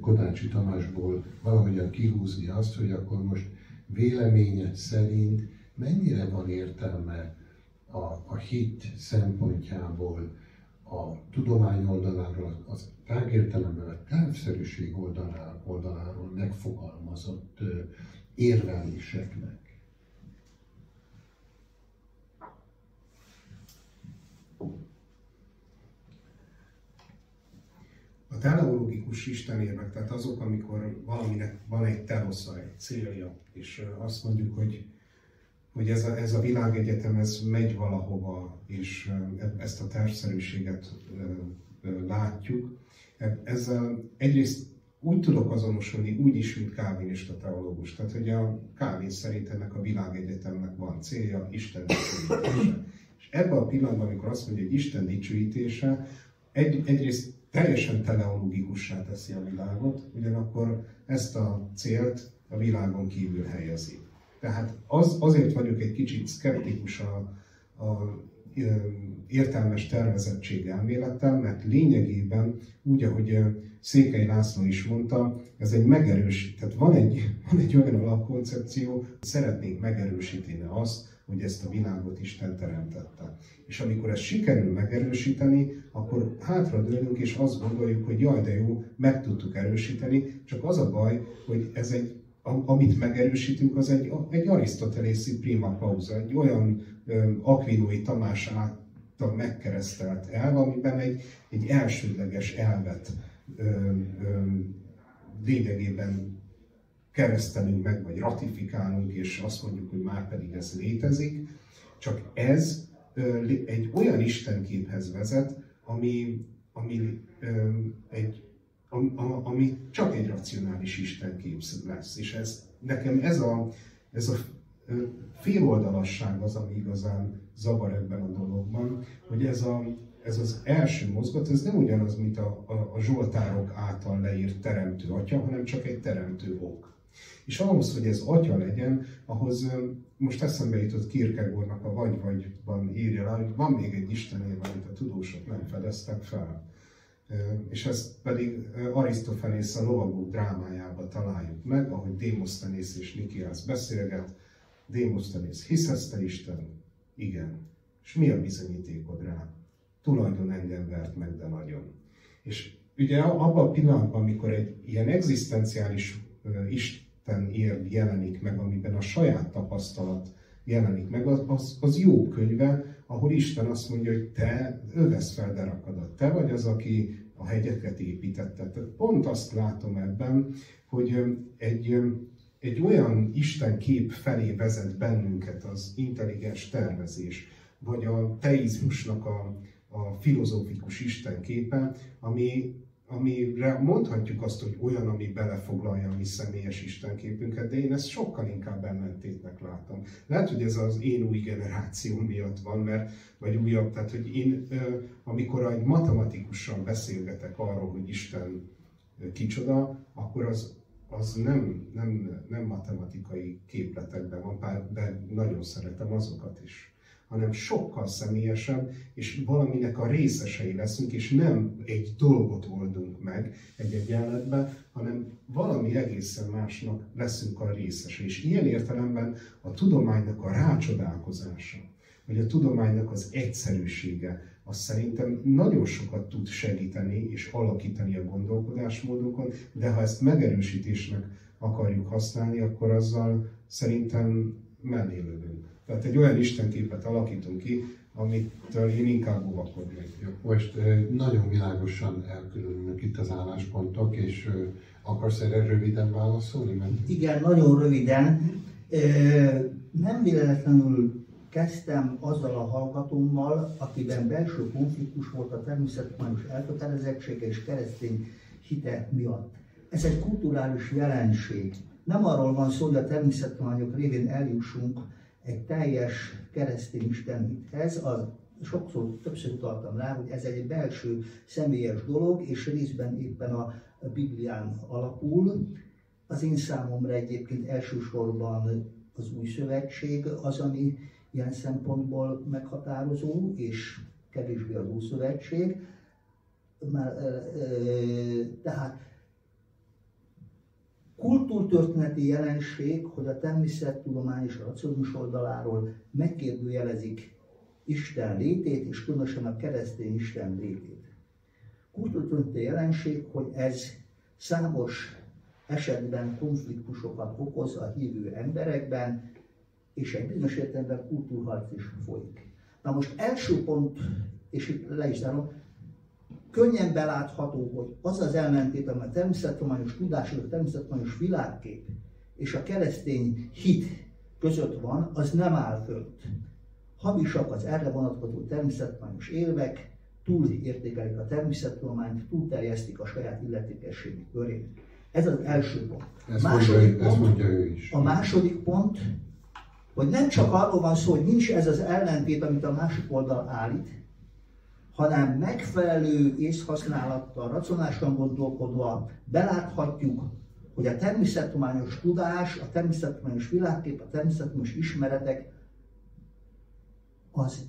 Kodácsi Tamásból valahogyan kihúzni azt, hogy akkor most véleményed szerint mennyire van értelme a hit szempontjából, a tudomány oldaláról, az tágértelemben, a távszerűség oldaláról megfogalmazott érveléseknek. A teleológikus istenérvek, tehát azok, amikor valaminek van egy telosza, egy célja, és azt mondjuk, hogy ez a világegyetem, ez megy valahova, és ezt a társszerűséget látjuk. Ezzel egyrészt úgy tudok azonosulni, úgy is, mint kálvinista teológus. Tehát, hogy a Calvin szerint ennek a világegyetemnek van célja, Isten dicsőítése. És ebben a pillanatban, amikor azt mondja, hogy Isten dicsőítése, egyrészt teljesen teleológikussá teszi a világot, ugyanakkor ezt a célt a világon kívül helyezi. Tehát azért vagyok egy kicsit szkeptikus a értelmes tervezettség elmélettel, mert lényegében, úgy, ahogy Székely László is mondta, ez egy megerősített, van egy olyan alapkoncepció, hogy szeretnénk megerősíteni azt, hogy ezt a világot Isten teremtette. És amikor ezt sikerül megerősíteni, akkor hátradőlünk és azt gondoljuk, hogy jaj, de jó, meg tudtuk erősíteni, csak az a baj, hogy ez amit megerősítünk, az egy arisztotelészi prima causa, egy olyan Akvinói Tamás által megkeresztelt elv, amiben egy elsődleges elvet lényegében keresztelünk meg, vagy ratifikálunk, és azt mondjuk, hogy már pedig ez létezik, csak ez egy olyan istenképhez vezet, ami csak egy racionális istenkép lesz. És nekem ez a féloldalasság az, ami igazán zavar ebben a dologban, hogy ez az első mozgat, ez nem ugyanaz, mint a zsoltárok által leírt teremtő atya, hanem csak egy teremtő ok. És ahhoz, hogy ez atya legyen, ahhoz most eszembe jutott Kierkegaardnak a vagy-vagyban írja rá, hogy van még egy istenérv, amit a tudósok nem fedeztek fel. És ezt pedig Arisztofanész a lovagok drámájában találjuk meg, ahogy Démoszthenész és Nikiász beszélget. Démoszthenész, hiszesz te Isten? Igen. És mi a bizonyítékod rá? Tulajdon engem vert meg, de nagyon. És ugye abban a pillanatban, amikor egy ilyen egzisztenciális istenérv jelenik meg, amiben a saját tapasztalat jelenik meg, az jó könyve, ahol Isten azt mondja, hogy te övesz fel derakadat, te vagy az, aki a hegyeket építette. Tehát pont azt látom ebben, hogy egy olyan Isten kép felé vezet bennünket az intelligens tervezés, vagy a teizmusnak a filozófikus Isten képe, amire mondhatjuk azt, hogy olyan, ami belefoglalja a mi személyes istenképünket, de én ezt sokkal inkább ellentétnek látom. Lehet, hogy ez az én új generáció miatt van, vagy újabb, tehát hogy én, amikor egy matematikussal beszélgetek arról, hogy Isten kicsoda, akkor az nem matematikai képletekben van, de nagyon szeretem azokat is, hanem sokkal személyesebb, és valaminek a részesei leszünk, és nem egy dolgot oldunk meg egy egyenletben, hanem valami egészen másnak leszünk a részesei. És ilyen értelemben a tudománynak a rácsodálkozása, vagy a tudománynak az egyszerűsége, az szerintem nagyon sokat tud segíteni és alakítani a gondolkodásmódunkon, de ha ezt megerősítésnek akarjuk használni, akkor azzal szerintem mellélövünk. Tehát egy olyan istenképet alakítunk ki, amitől én inkább óvakodnék. Most nagyon világosan elkülönülnek itt az álláspontok, és akarsz erre röviden válaszolni? Igen, nagyon röviden. Nem véletlenül kezdtem azzal a hallgatómmal, akiben belső konfliktus volt a természettudományos elkötelezettsége és keresztény hite miatt. Ez egy kulturális jelenség. Nem arról van szó, hogy a természettudományok révén eljussunk egy teljes keresztény istenhithez, az sokszor, többször utaltam rá, hogy ez egy belső személyes dolog, és részben éppen a Biblián alapul. Az én számomra egyébként elsősorban az Új Szövetség az, ami ilyen szempontból meghatározó, és kevésbé az Ószövetség. Tehát kultúrtörténeti jelenség, hogy a természettudomány és a racionalizmus oldaláról megkérdőjelezik Isten létét, és különösen a keresztény Isten létét. Kultúrtörténeti jelenség, hogy ez számos esetben konfliktusokat okoz a hívő emberekben, és egy bizonyos értelemben kultúrharc is folyik. Na most első pont, és itt le is zárom, könnyen belátható, hogy az az ellentét, amely a természettudományos tudás, a természettudományos világkép és a keresztény hit között van, az nem áll fönt. Hamisak az erre vonatkozó természettudományos érvek, túlértékelik a természettudományt, túlterjesztik a saját illetékességi körén. Ez az első pont. A második pont, hogy nem csak arról van szó, hogy nincs ez az ellentét, amit a másik oldal állít, hanem megfelelő észhasználattal, racionálisan gondolkodva beláthatjuk, hogy a természettudományos tudás, a természettudományos világkép, a természettudományos ismeretek az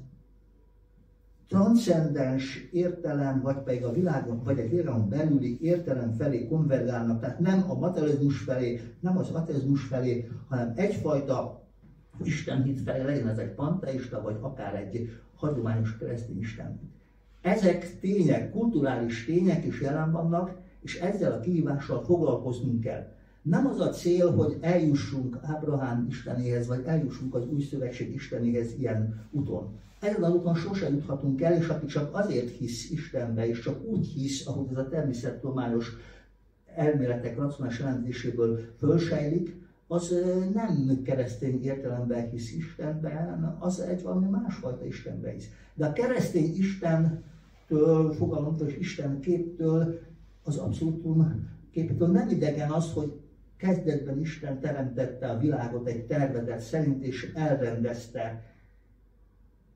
transzcendens értelem, vagy pedig a világon, vagy egy világon belüli értelem felé konvergálnak, tehát nem a materializmus felé, nem az ateizmus felé, hanem egyfajta istenhit felé, legyen ez egy panteista, vagy akár egy hagyományos keresztény istenhit. Ezek tények, kulturális tények is jelen vannak, és ezzel a kihívással foglalkoznunk kell. Nem az a cél, hogy eljussunk Ábrahám istenéhez, vagy eljussunk az Új Szövetség istenéhez ilyen úton. Ezen az úton sose juthatunk el, és aki csak azért hisz Istenbe, és csak úgy hisz, ahogy ez a természettudományos elméletek racionális elemzéséből fölsejlik, az nem keresztény értelemben hisz Istenben, hanem az egy valami másfajta Istenben hisz. De a keresztény Istentől, fogalomtól és Isten képtől, az abszolútum képtől nem idegen az, hogy kezdetben Isten teremtette a világot egy tervezet szerint, és elrendezte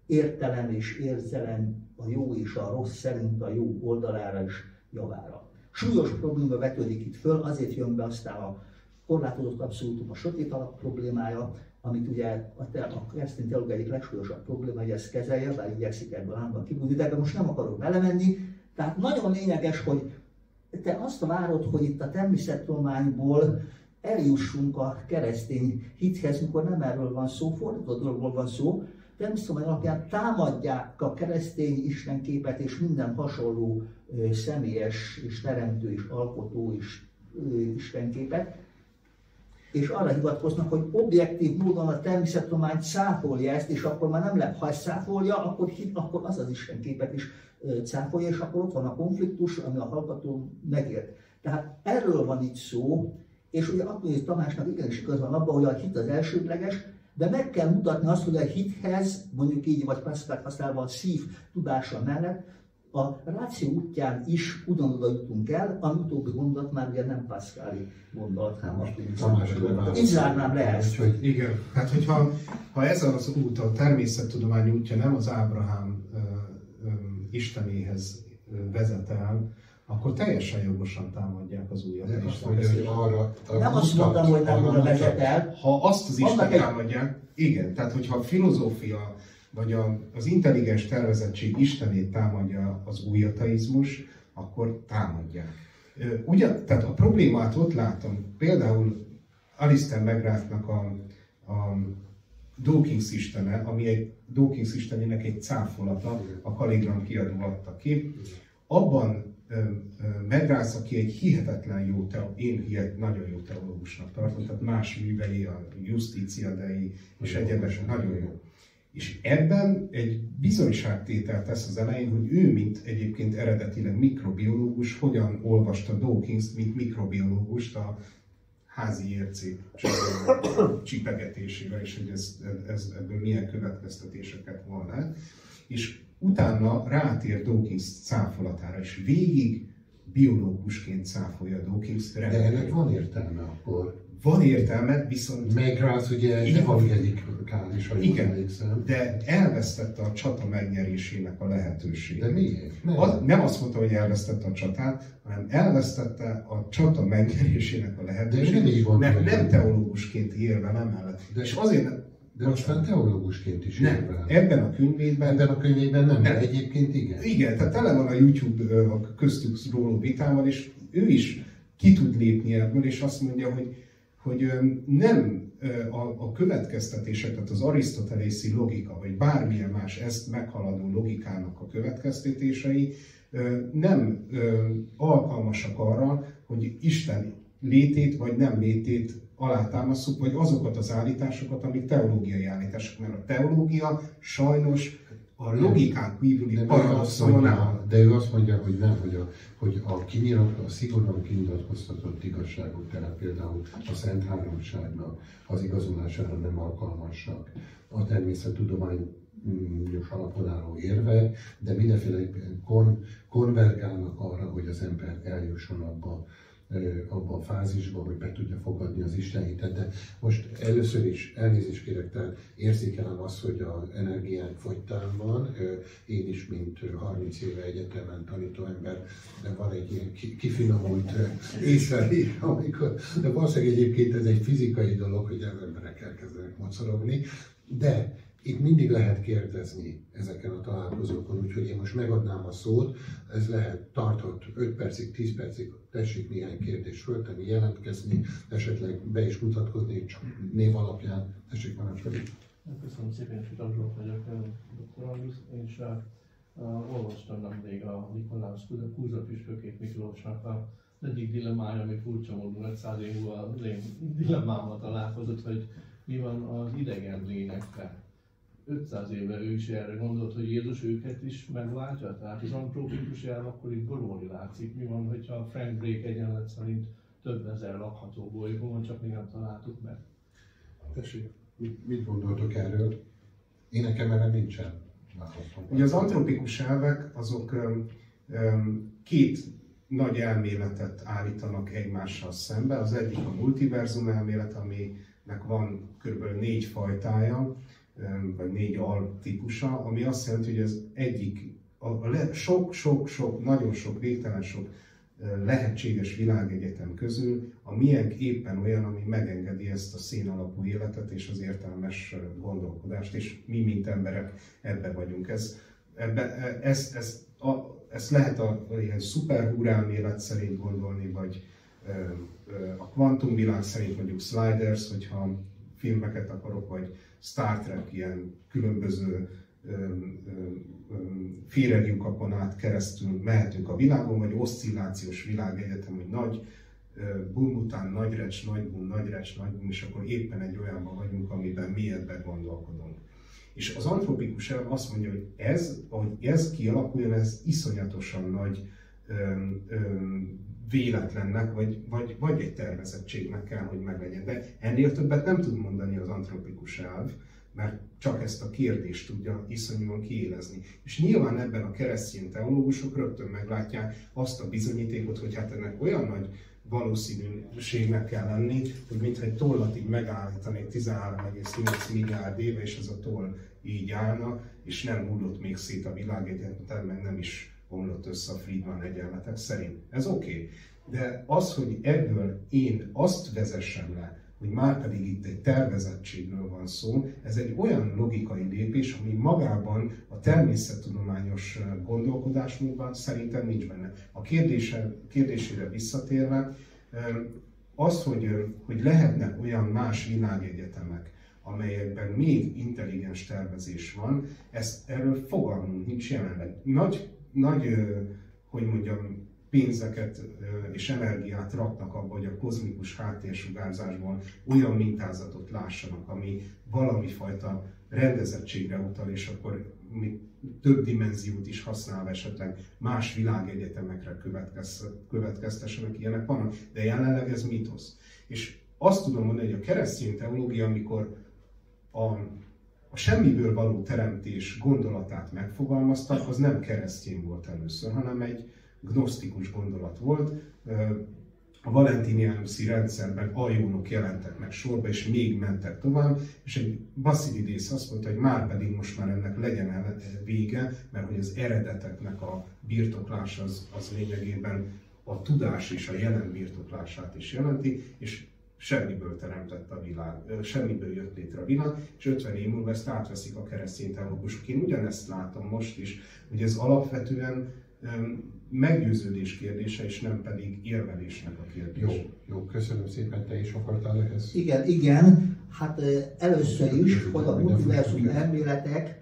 értelem és érzelem a jó és a rossz szerint a jó oldalára és javára. Súlyos probléma vetődik itt föl, azért jön be aztán a korlátozott abszolútum, a sötét alap problémája, amit ugye a keresztény teológia egyik legsúlyosabb probléma, hogy ezt kezelje, bár igyekszik ebből állandóan kibújni, de most nem akarok belemenni. Tehát nagyon lényeges, hogy te azt várod, hogy itt a természettudományból eljussunk a keresztény hithez, mikor nem erről van szó, fordított dologról van szó. Természettudomány alapján támadják a keresztény istenképet és minden hasonló személyes és teremtő és alkotó és istenképet, és arra hivatkoznak, hogy objektív módon a természettudomány cáfolja ezt, és akkor már nem lehet, ha ezt cáfolja, akkor az az istenképet is cáfolja, és akkor ott van a konfliktus, ami a hallgató megért. Tehát erről van itt szó, és ugye Kodácsi Tamásnak igenis igaz van abban, hogy a hit az elsődleges, de meg kell mutatni azt, hogy a hithez, mondjuk így, vagy Pascal használva a szív tudása mellett, a ráció útján is ugyanoda jutunk el, a utóbbi gondolat már ugye nem Pascali gondolat, hanem a így zárnám le ezt. Igen, hát hogyha ez az út, a természettudomány útja nem az Ábrahám istenéhez vezet el, akkor teljesen jogosan támadják az új ateizmust. Nem azt mondtam, hogy nem oda vezet el. Ha azt az Isten támadják, igen, tehát hogyha a filozófia vagy az intelligens tervezettség Istenét támadja az új ateizmus, akkor támadják. Ugyan, tehát a problémát ott látom, például Alistair McGrath-nak a Dawkins istene, ami egy Dawkins istenének egy cáfolata, a Kaligram kiadó adta ki, abban McGrath, aki egy hihetetlen jó, nagyon jó teológusnak tartott, tehát más művei, a Justitia Dei és egyebesen nagyon jó. És ebben egy bizonyságtételt tesz az elején, hogy ő, mint egyébként eredetileg mikrobiológus, hogyan olvasta Dawkins-t, mint mikrobiológust a házi ércé csipegetésével, és hogy ebből milyen következtetéseket volna. És utána rátér Dawkins cáfolatára, és végig biológusként cáfolja Dawkins. De ennek van értelme akkor. Van értelme, viszont... Megrász ugye evangelikális, ha jól emlékszem. De elvesztette a csata megnyerésének a lehetőségét. De miért? Nem azt mondta, hogy elvesztette a csatát, hanem elvesztette a csata megnyerésének a lehetőségét, mert nem teológusként érvel emellett. És azért nem... De aztán teológusként is érvel. Ebben a könyvében nem, de egyébként igen. Igen, tehát tele van a YouTube a köztük róló vitával, és ő is ki tud lépni ebből, és azt mondja, hogy nem a következtetések, tehát az arisztotelészi logika, vagy bármilyen más ezt meghaladó logikának a következtetései nem alkalmasak arra, hogy Isten létét vagy nem létét alátámasztjuk, vagy azokat az állításokat, amik teológiai állítások, mert a teológia sajnos a logikán kívüli paradoxon áll. De ő azt mondja, hogy nem, hogy a szigorúan kinyilatkoztatott igazságok, tehát például a Szent Háromságnak az igazolására nem alkalmasak. A természettudományos alapon álló érvek, de mindenféle konvergálnak arra, hogy az ember eljusson abba a fázisban, hogy be tudja fogadni az Isten hitet. De most először is elnézést kérek, tehát érzékelem azt, hogy az energiánk fogytán van. Én is, mint 30 éve egyetemen tanító ember, de van egy ilyen kifinomult észlelés, amikor... De valószínűleg egyébként ez egy fizikai dolog, hogy az emberek elkezdenek mocorogni, de itt mindig lehet kérdezni ezeken a találkozókon, úgyhogy én most megadnám a szót, ez lehet tartott 5 percig, 10 percig, tessék néhány kérdést föltenni, jelentkezni, esetleg be is mutatkozni, csak név alapján, tessék parancsolni. Köszönöm szépen, hogy Zsolt vagyok, Dr. Augusz, és olvastam nemrég a Nikolás Kúza püspökét Miklósnak az egyik dilemmája, ami furcsa módon 500 év múlva az én dilemmámmal találkozott, hogy mi van az idegen lényekkel. 500 éve ő is erre gondolt, hogy Jézus őket is megváltja, tehát az antropikus elv akkor itt borulni látszik. Mi van, hogyha a Frank Drake egyenlet szerint több ezer lakható bolygón van, csak még nem találtuk meg. Tessék, mit gondoltok erről? Én nekem erre nincsen. Ugye az antropikus elvek azok két nagy elméletet állítanak egymással szembe. Az egyik a multiverzum elmélet, aminek van kb. 4 fajtája, vagy 4 altípusa, ami azt jelenti, hogy az egyik, sok, nagyon sok, végtelen sok lehetséges világegyetem közül a miénk éppen olyan, ami megengedi ezt a színalapú életet és az értelmes gondolkodást, és mi, mint emberek, ebbe vagyunk. Ezt lehet ilyen szuperhúrálmélet szerint gondolni, vagy a kvantumvilág szerint, mondjuk Sliders, hogyha filmeket akarok, vagy Star Trek, ilyen különböző félrenyukakon át keresztül mehetünk a világon, vagy oszcillációs világegyetem, hogy nagy boom után nagy recs, nagy boom, nagy recs, nagy boom, és akkor éppen egy olyanban vagyunk, amiben mi ebben gondolkodunk. És az antropikus elv azt mondja, hogy ahogy ez kialakuljon, ez iszonyatosan nagy véletlennek, vagy egy tervezettségnek kell, hogy meglegyen. De ennél többet nem tud mondani az antropikus elv, mert csak ezt a kérdést tudja iszonyúan kiélezni. És nyilván ebben a keresztény teológusok rögtön meglátják azt a bizonyítékot, hogy hát ennek olyan nagy valószínűségnek kell lenni, hogy mintha egy tollat így megállítani 13,8 milliárd éve, és ez a toll így állna, és nem hullott még szét a világegyetem, meg nem is omlott össze a Friedman egyenletek szerint. Ez oké. De az, hogy ebből én azt vezessem le, hogy márpedig itt egy tervezettségről van szó, ez egy olyan logikai lépés, ami magában a természettudományos gondolkodásmódban szerintem nincs benne. A kérdésére visszatérve, az, hogy lehetnek olyan más világegyetemek, amelyekben még intelligens tervezés van, erről fogalmunk nincs jelenleg. Nagy, hogy mondjam, pénzeket és energiát raknak abba, hogy a kozmikus háttérsugárzásban olyan mintázatot lássanak, ami valamifajta rendezettségre utal, és akkor több dimenziót is használva esetleg más világegyetemekre következtessenek, ilyenek vannak, de jelenleg ez mítosz. És azt tudom mondani, hogy a keresztény teológia, amikor a semmiből való teremtés gondolatát megfogalmaztak, az nem keresztény volt először, hanem egy gnosztikus gondolat volt. A valentinianuszi rendszerben aljónok jelentek meg sorba, és még mentek tovább, és egy Bassilidész azt mondta, hogy most már ennek legyen vége, mert hogy az eredeteknek a birtoklás az lényegében a tudás és a jelen birtoklását is jelenti, és semmiből teremtett a világ, semmiből jött létre a világ, és 50 év múlva ezt átveszik a keresztény teológusok. Én ugyanezt látom most is, hogy ez alapvetően meggyőződés kérdése, és nem pedig érvelésnek a kérdése. Jó, köszönöm szépen, te is akartál ehhez. Igen, hát először is, hogy a multiverzum elméletek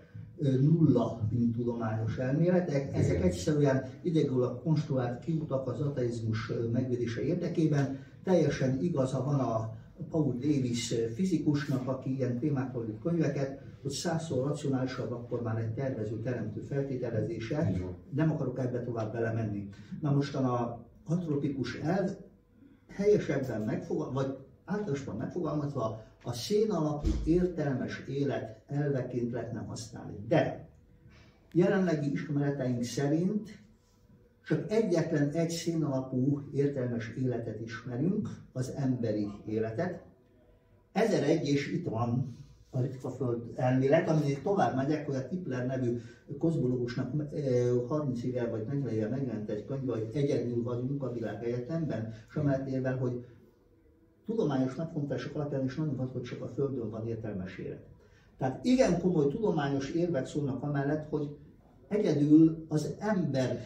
nulla, mint tudományos elméletek, ezek egyszerűen ideigúlag konstruált kiutak az ateizmus megvédése érdekében. Teljesen igaza van a Paul Davis fizikusnak, aki ilyen témákról írt könyveket, hogy 100-szor racionálisabb akkor már egy tervező-teremtő feltételezése, nem akarok ebbe tovább belemenni. Na mostan a antropikus elv helyesebben megfogalmazva, vagy általánosban megfogalmazva a szén alapú értelmes élet elveként lehetne használni. De jelenlegi ismereteink szerint csak egyetlen egy szén alapú értelmes életet ismerünk, az emberi életet. 1001, és itt van a ritkaföld elmélet, aminek tovább megyek, hogy a Tipler nevű kozmológusnak 30 évvel vagy 40 évvel megjelent egy könyve, hogy egyedül vagyunk a világegyetemben, és amellett érvel, hogy tudományos megfontolások alapján is nagyon volt, hogy csak a Földön van értelmes élet. Tehát igen komoly tudományos érvek szólnak amellett, hogy egyedül az ember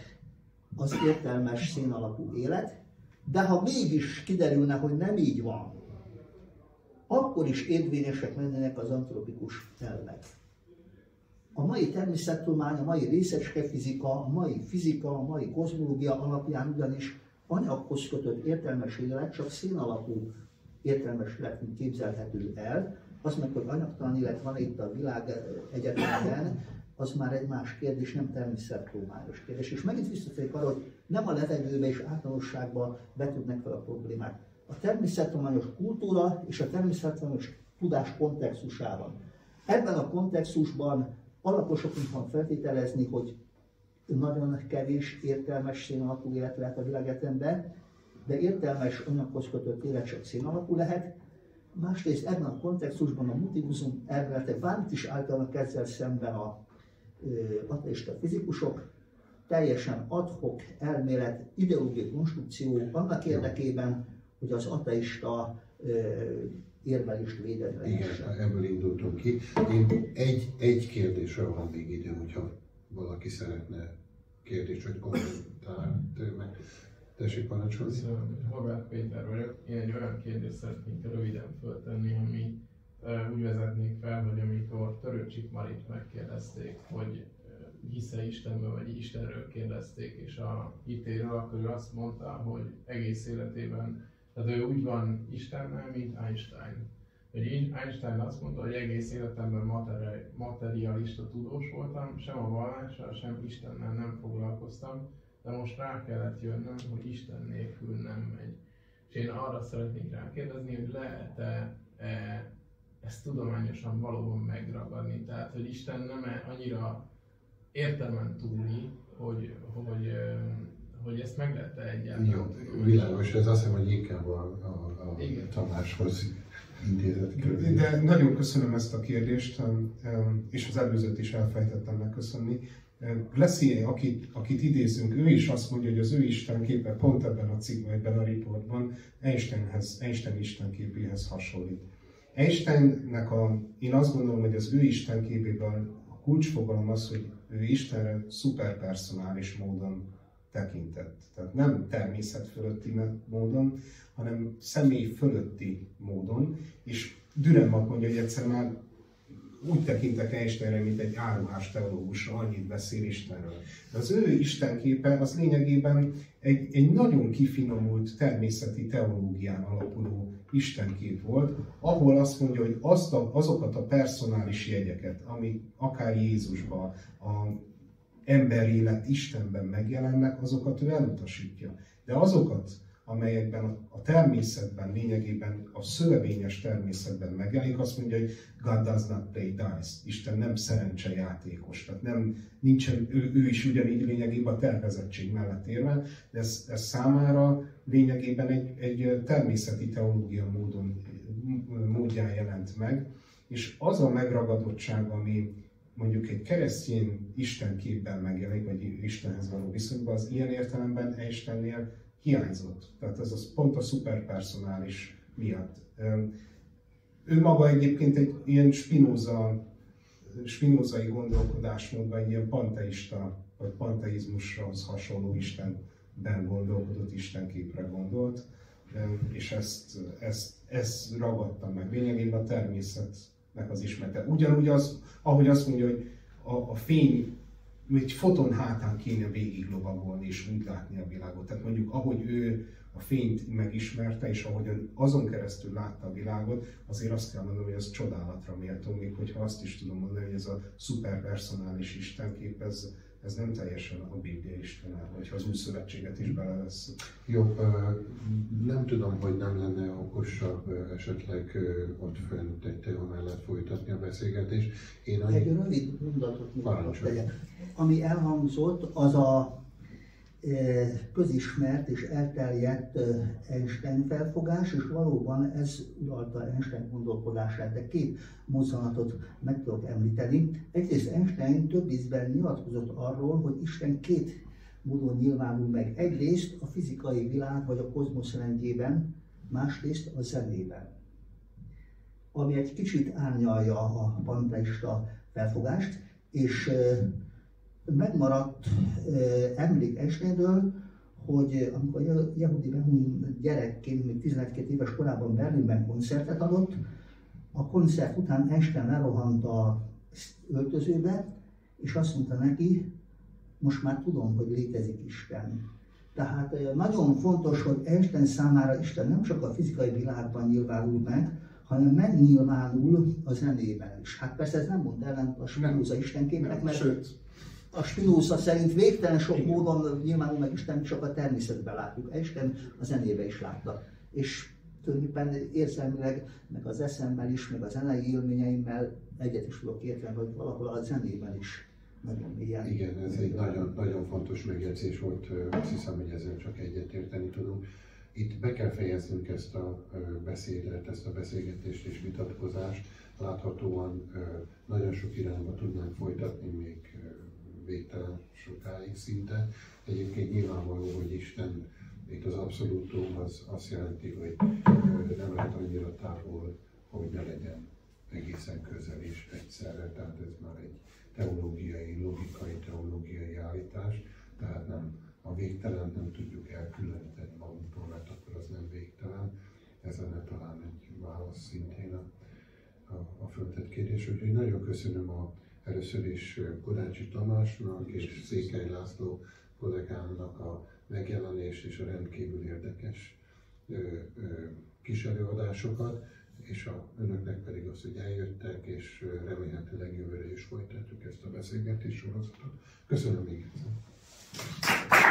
az értelmes szén alapú élet, de ha mégis kiderülne, hogy nem így van, akkor is érvényesek lennének az antropikus elvek. A mai természettudomány, a mai részecskefizika, a mai fizika, a mai kozmológia alapján ugyanis anyaghoz kötött értelmes élet csak szén alapú értelmes életként képzelhető el. Az meg, hogy anyagtalan élet van itt a világegyetemben, az már egy más kérdés, nem természettudományos kérdés. És megint visszatérek arra, hogy nem a levegőbe és általánosságban vetődnek fel a problémák. A természettudományos kultúra és a természettudományos tudás kontextusában. Ebben a kontextusban alaposoknak van feltételezni, hogy nagyon kevés értelmes szén alapú élet lehet a világegyetemben, de értelmes anyaghoz kötött élet csak szén alapú lehet. Másrészt ebben a kontextusban a multiverzum elmélete vámt is állítanak ezzel szemben a ateista fizikusok, teljesen adhok elmélet, ideológiai konstrukció annak érdekében, hogy az ateista érvelést védeni lehessen. Igen, ebből indultunk ki. Én egy kérdésre van még idő, hogyha valaki szeretne kérdést vagy kommentárt meg. Tessék, parancsolni. Horváth Péter vagyok. Én egy olyan kérdést szeretnék röviden föltenni, ami úgy vezetnék fel, hogy amikor Törőcsik Marit megkérdezték, hogy hisze Istenben, vagy Istenről kérdezték, és a hitéről, akkor ő azt mondta, hogy egész életében, tehát ő úgy van Istennel, mint Einstein. Hogy Einstein azt mondta, hogy egész életemben materialista tudós voltam, sem a vallással, sem Istennel nem foglalkoztam, de most rá kellett jönnöm, hogy Isten nélkül nem megy. És én arra szeretnék rákérdezni, hogy lehet-e ezt tudományosan valóban megragadni, tehát hogy Isten nem-e annyira értelmen túli, hogy ezt meg lehet-e egyáltalán? Jó, világos, ez azt hiszem, hogy inkább a Tamáshoz intézett kérdés. De nagyon köszönöm ezt a kérdést, és az előzőt is elfejtettem megköszönni. Leszé, akit idézünk, ő is azt mondja, hogy az ő istenképe pont ebben a cikkben, ebben a riportban Einstein istenképéhez hasonlít. Einsteinnek én azt gondolom, hogy az ő istenképében a kulcsfogalom az, hogy ő Istenre szuperpersonális módon tekintett. Tehát nem természet fölötti módon, hanem személy fölötti módon, és Dürrenmatt mondja, hogy egyszer már úgy tekintek Einsteinre, mint egy áruhás teológusra, annyit beszél Istenről. De az ő istenképe az lényegében egy nagyon kifinomult természeti teológián alapuló istenkép volt, ahol azt mondja, hogy azokat a personális jegyeket, amik akár Jézusban, az emberélet Istenben megjelennek, azokat ő elutasítja. De azokat amelyekben a természetben, lényegében a szövevényes természetben megjelenik, azt mondja, hogy God does not play dice, Isten nem szerencsejátékos, tehát nem, nincsen, ő is ugyanígy lényegében a tervezettség mellett érve, de ez számára lényegében egy természeti teológia módján jelent meg, és az a megragadottság, ami mondjuk egy keresztény istenképben megjelenik, vagy Istenhez való viszonyban, az ilyen értelemben Einsteinnél hiányzott. Tehát ez az pont a szuperpersonális miatt. Ő maga egyébként egy ilyen spinozai gondolkodásmódban, egy ilyen panteista, vagy panteizmushoz hasonló Istenben gondolkodott, Istenképre gondolt, és ezt ragadtam meg. Lényegében a természetnek az ismerete. Ugyanúgy az, ahogy azt mondja, hogy a fény, egy foton hátán kéne végig lovagolni és úgy látni a világot. Tehát mondjuk ahogy ő a fényt megismerte, és ahogy azon keresztül látta a világot, azért azt kell mondanom, hogy ez csodálatra méltó, még hogyha azt is tudom mondani, hogy ez a szuperpersonális istenkép, ez nem teljesen a Biblia Istenel, hogyha az új szövetséget is beleveszünk. Jó, nem tudom, hogy nem lenne okosabb esetleg ott fönt egy téma mellett folytatni a beszélgetést. Egy rövid mondatot mondok legyen. Ami elhangzott, az a közismert és elterjedt Einstein felfogás, és valóban ez uralta Einstein gondolkodását, de két mozzanatot meg tudok említeni. Egyrészt Einstein több ízben nyilatkozott arról, hogy Isten két módon nyilvánul meg. Egyrészt a fizikai világ vagy a kozmosz rendjében, másrészt a zenében. Ami egy kicsit árnyalja a panteista felfogást, és megmaradt emlék Einsteinről, hogy amikor jehudi gyerekként, még 12 éves korában Berlinben koncertet adott, a koncert után Einstein lerohant az öltözőbe, és azt mondta neki, most már tudom, hogy létezik Isten. Tehát nagyon fontos, hogy Einstein számára Isten nem csak a fizikai világban nyilvánul meg, hanem megnyilvánul a zenében is. Hát persze ez nem mond ellent a spinoza istenképnek, mert sőt. A Spinoza szerint végtelen sok módon nyilvánul meg Isten, csak a természetben látjuk. Isten a zenébe is látta. És tulajdonképpen érzelmileg, meg az eszemmel is, meg a zenei élményeimmel egyet is tudok érteni, hogy valahol a zenében is nagyon mélyen. Igen, ez egy nagyon, nagyon fontos megjegyzés volt, azt hiszem, hogy ezzel csak egyet érteni tudunk. Itt be kell fejeznünk ezt a beszédet, ezt a beszélgetést és vitatkozást. Láthatóan nagyon sok irányba tudnánk folytatni még végtelen sokáig szinte. Egyébként nyilvánvaló, hogy Isten, itt az abszolútum, az azt jelenti, hogy nem lehet annyira távol, hogy ne legyen egészen közel is egyszerre. Tehát ez már egy teológiai, logikai, teológiai állítás. Tehát nem a végtelen nem tudjuk elkülöníteni magunktól, mert akkor az nem végtelen. Ez lenne talán egy válasz szintén a föltett kérdés. Úgyhogy nagyon köszönöm először is Kodácsi Tamásnak és Székely László kollégámnak a megjelenés és a rendkívül érdekes kis előadásokat, és önöknek pedig az, hogy eljöttek, és remélhetőleg jövőre is folytatjuk ezt a beszélgetés sorozatot. Köszönöm még egyszer!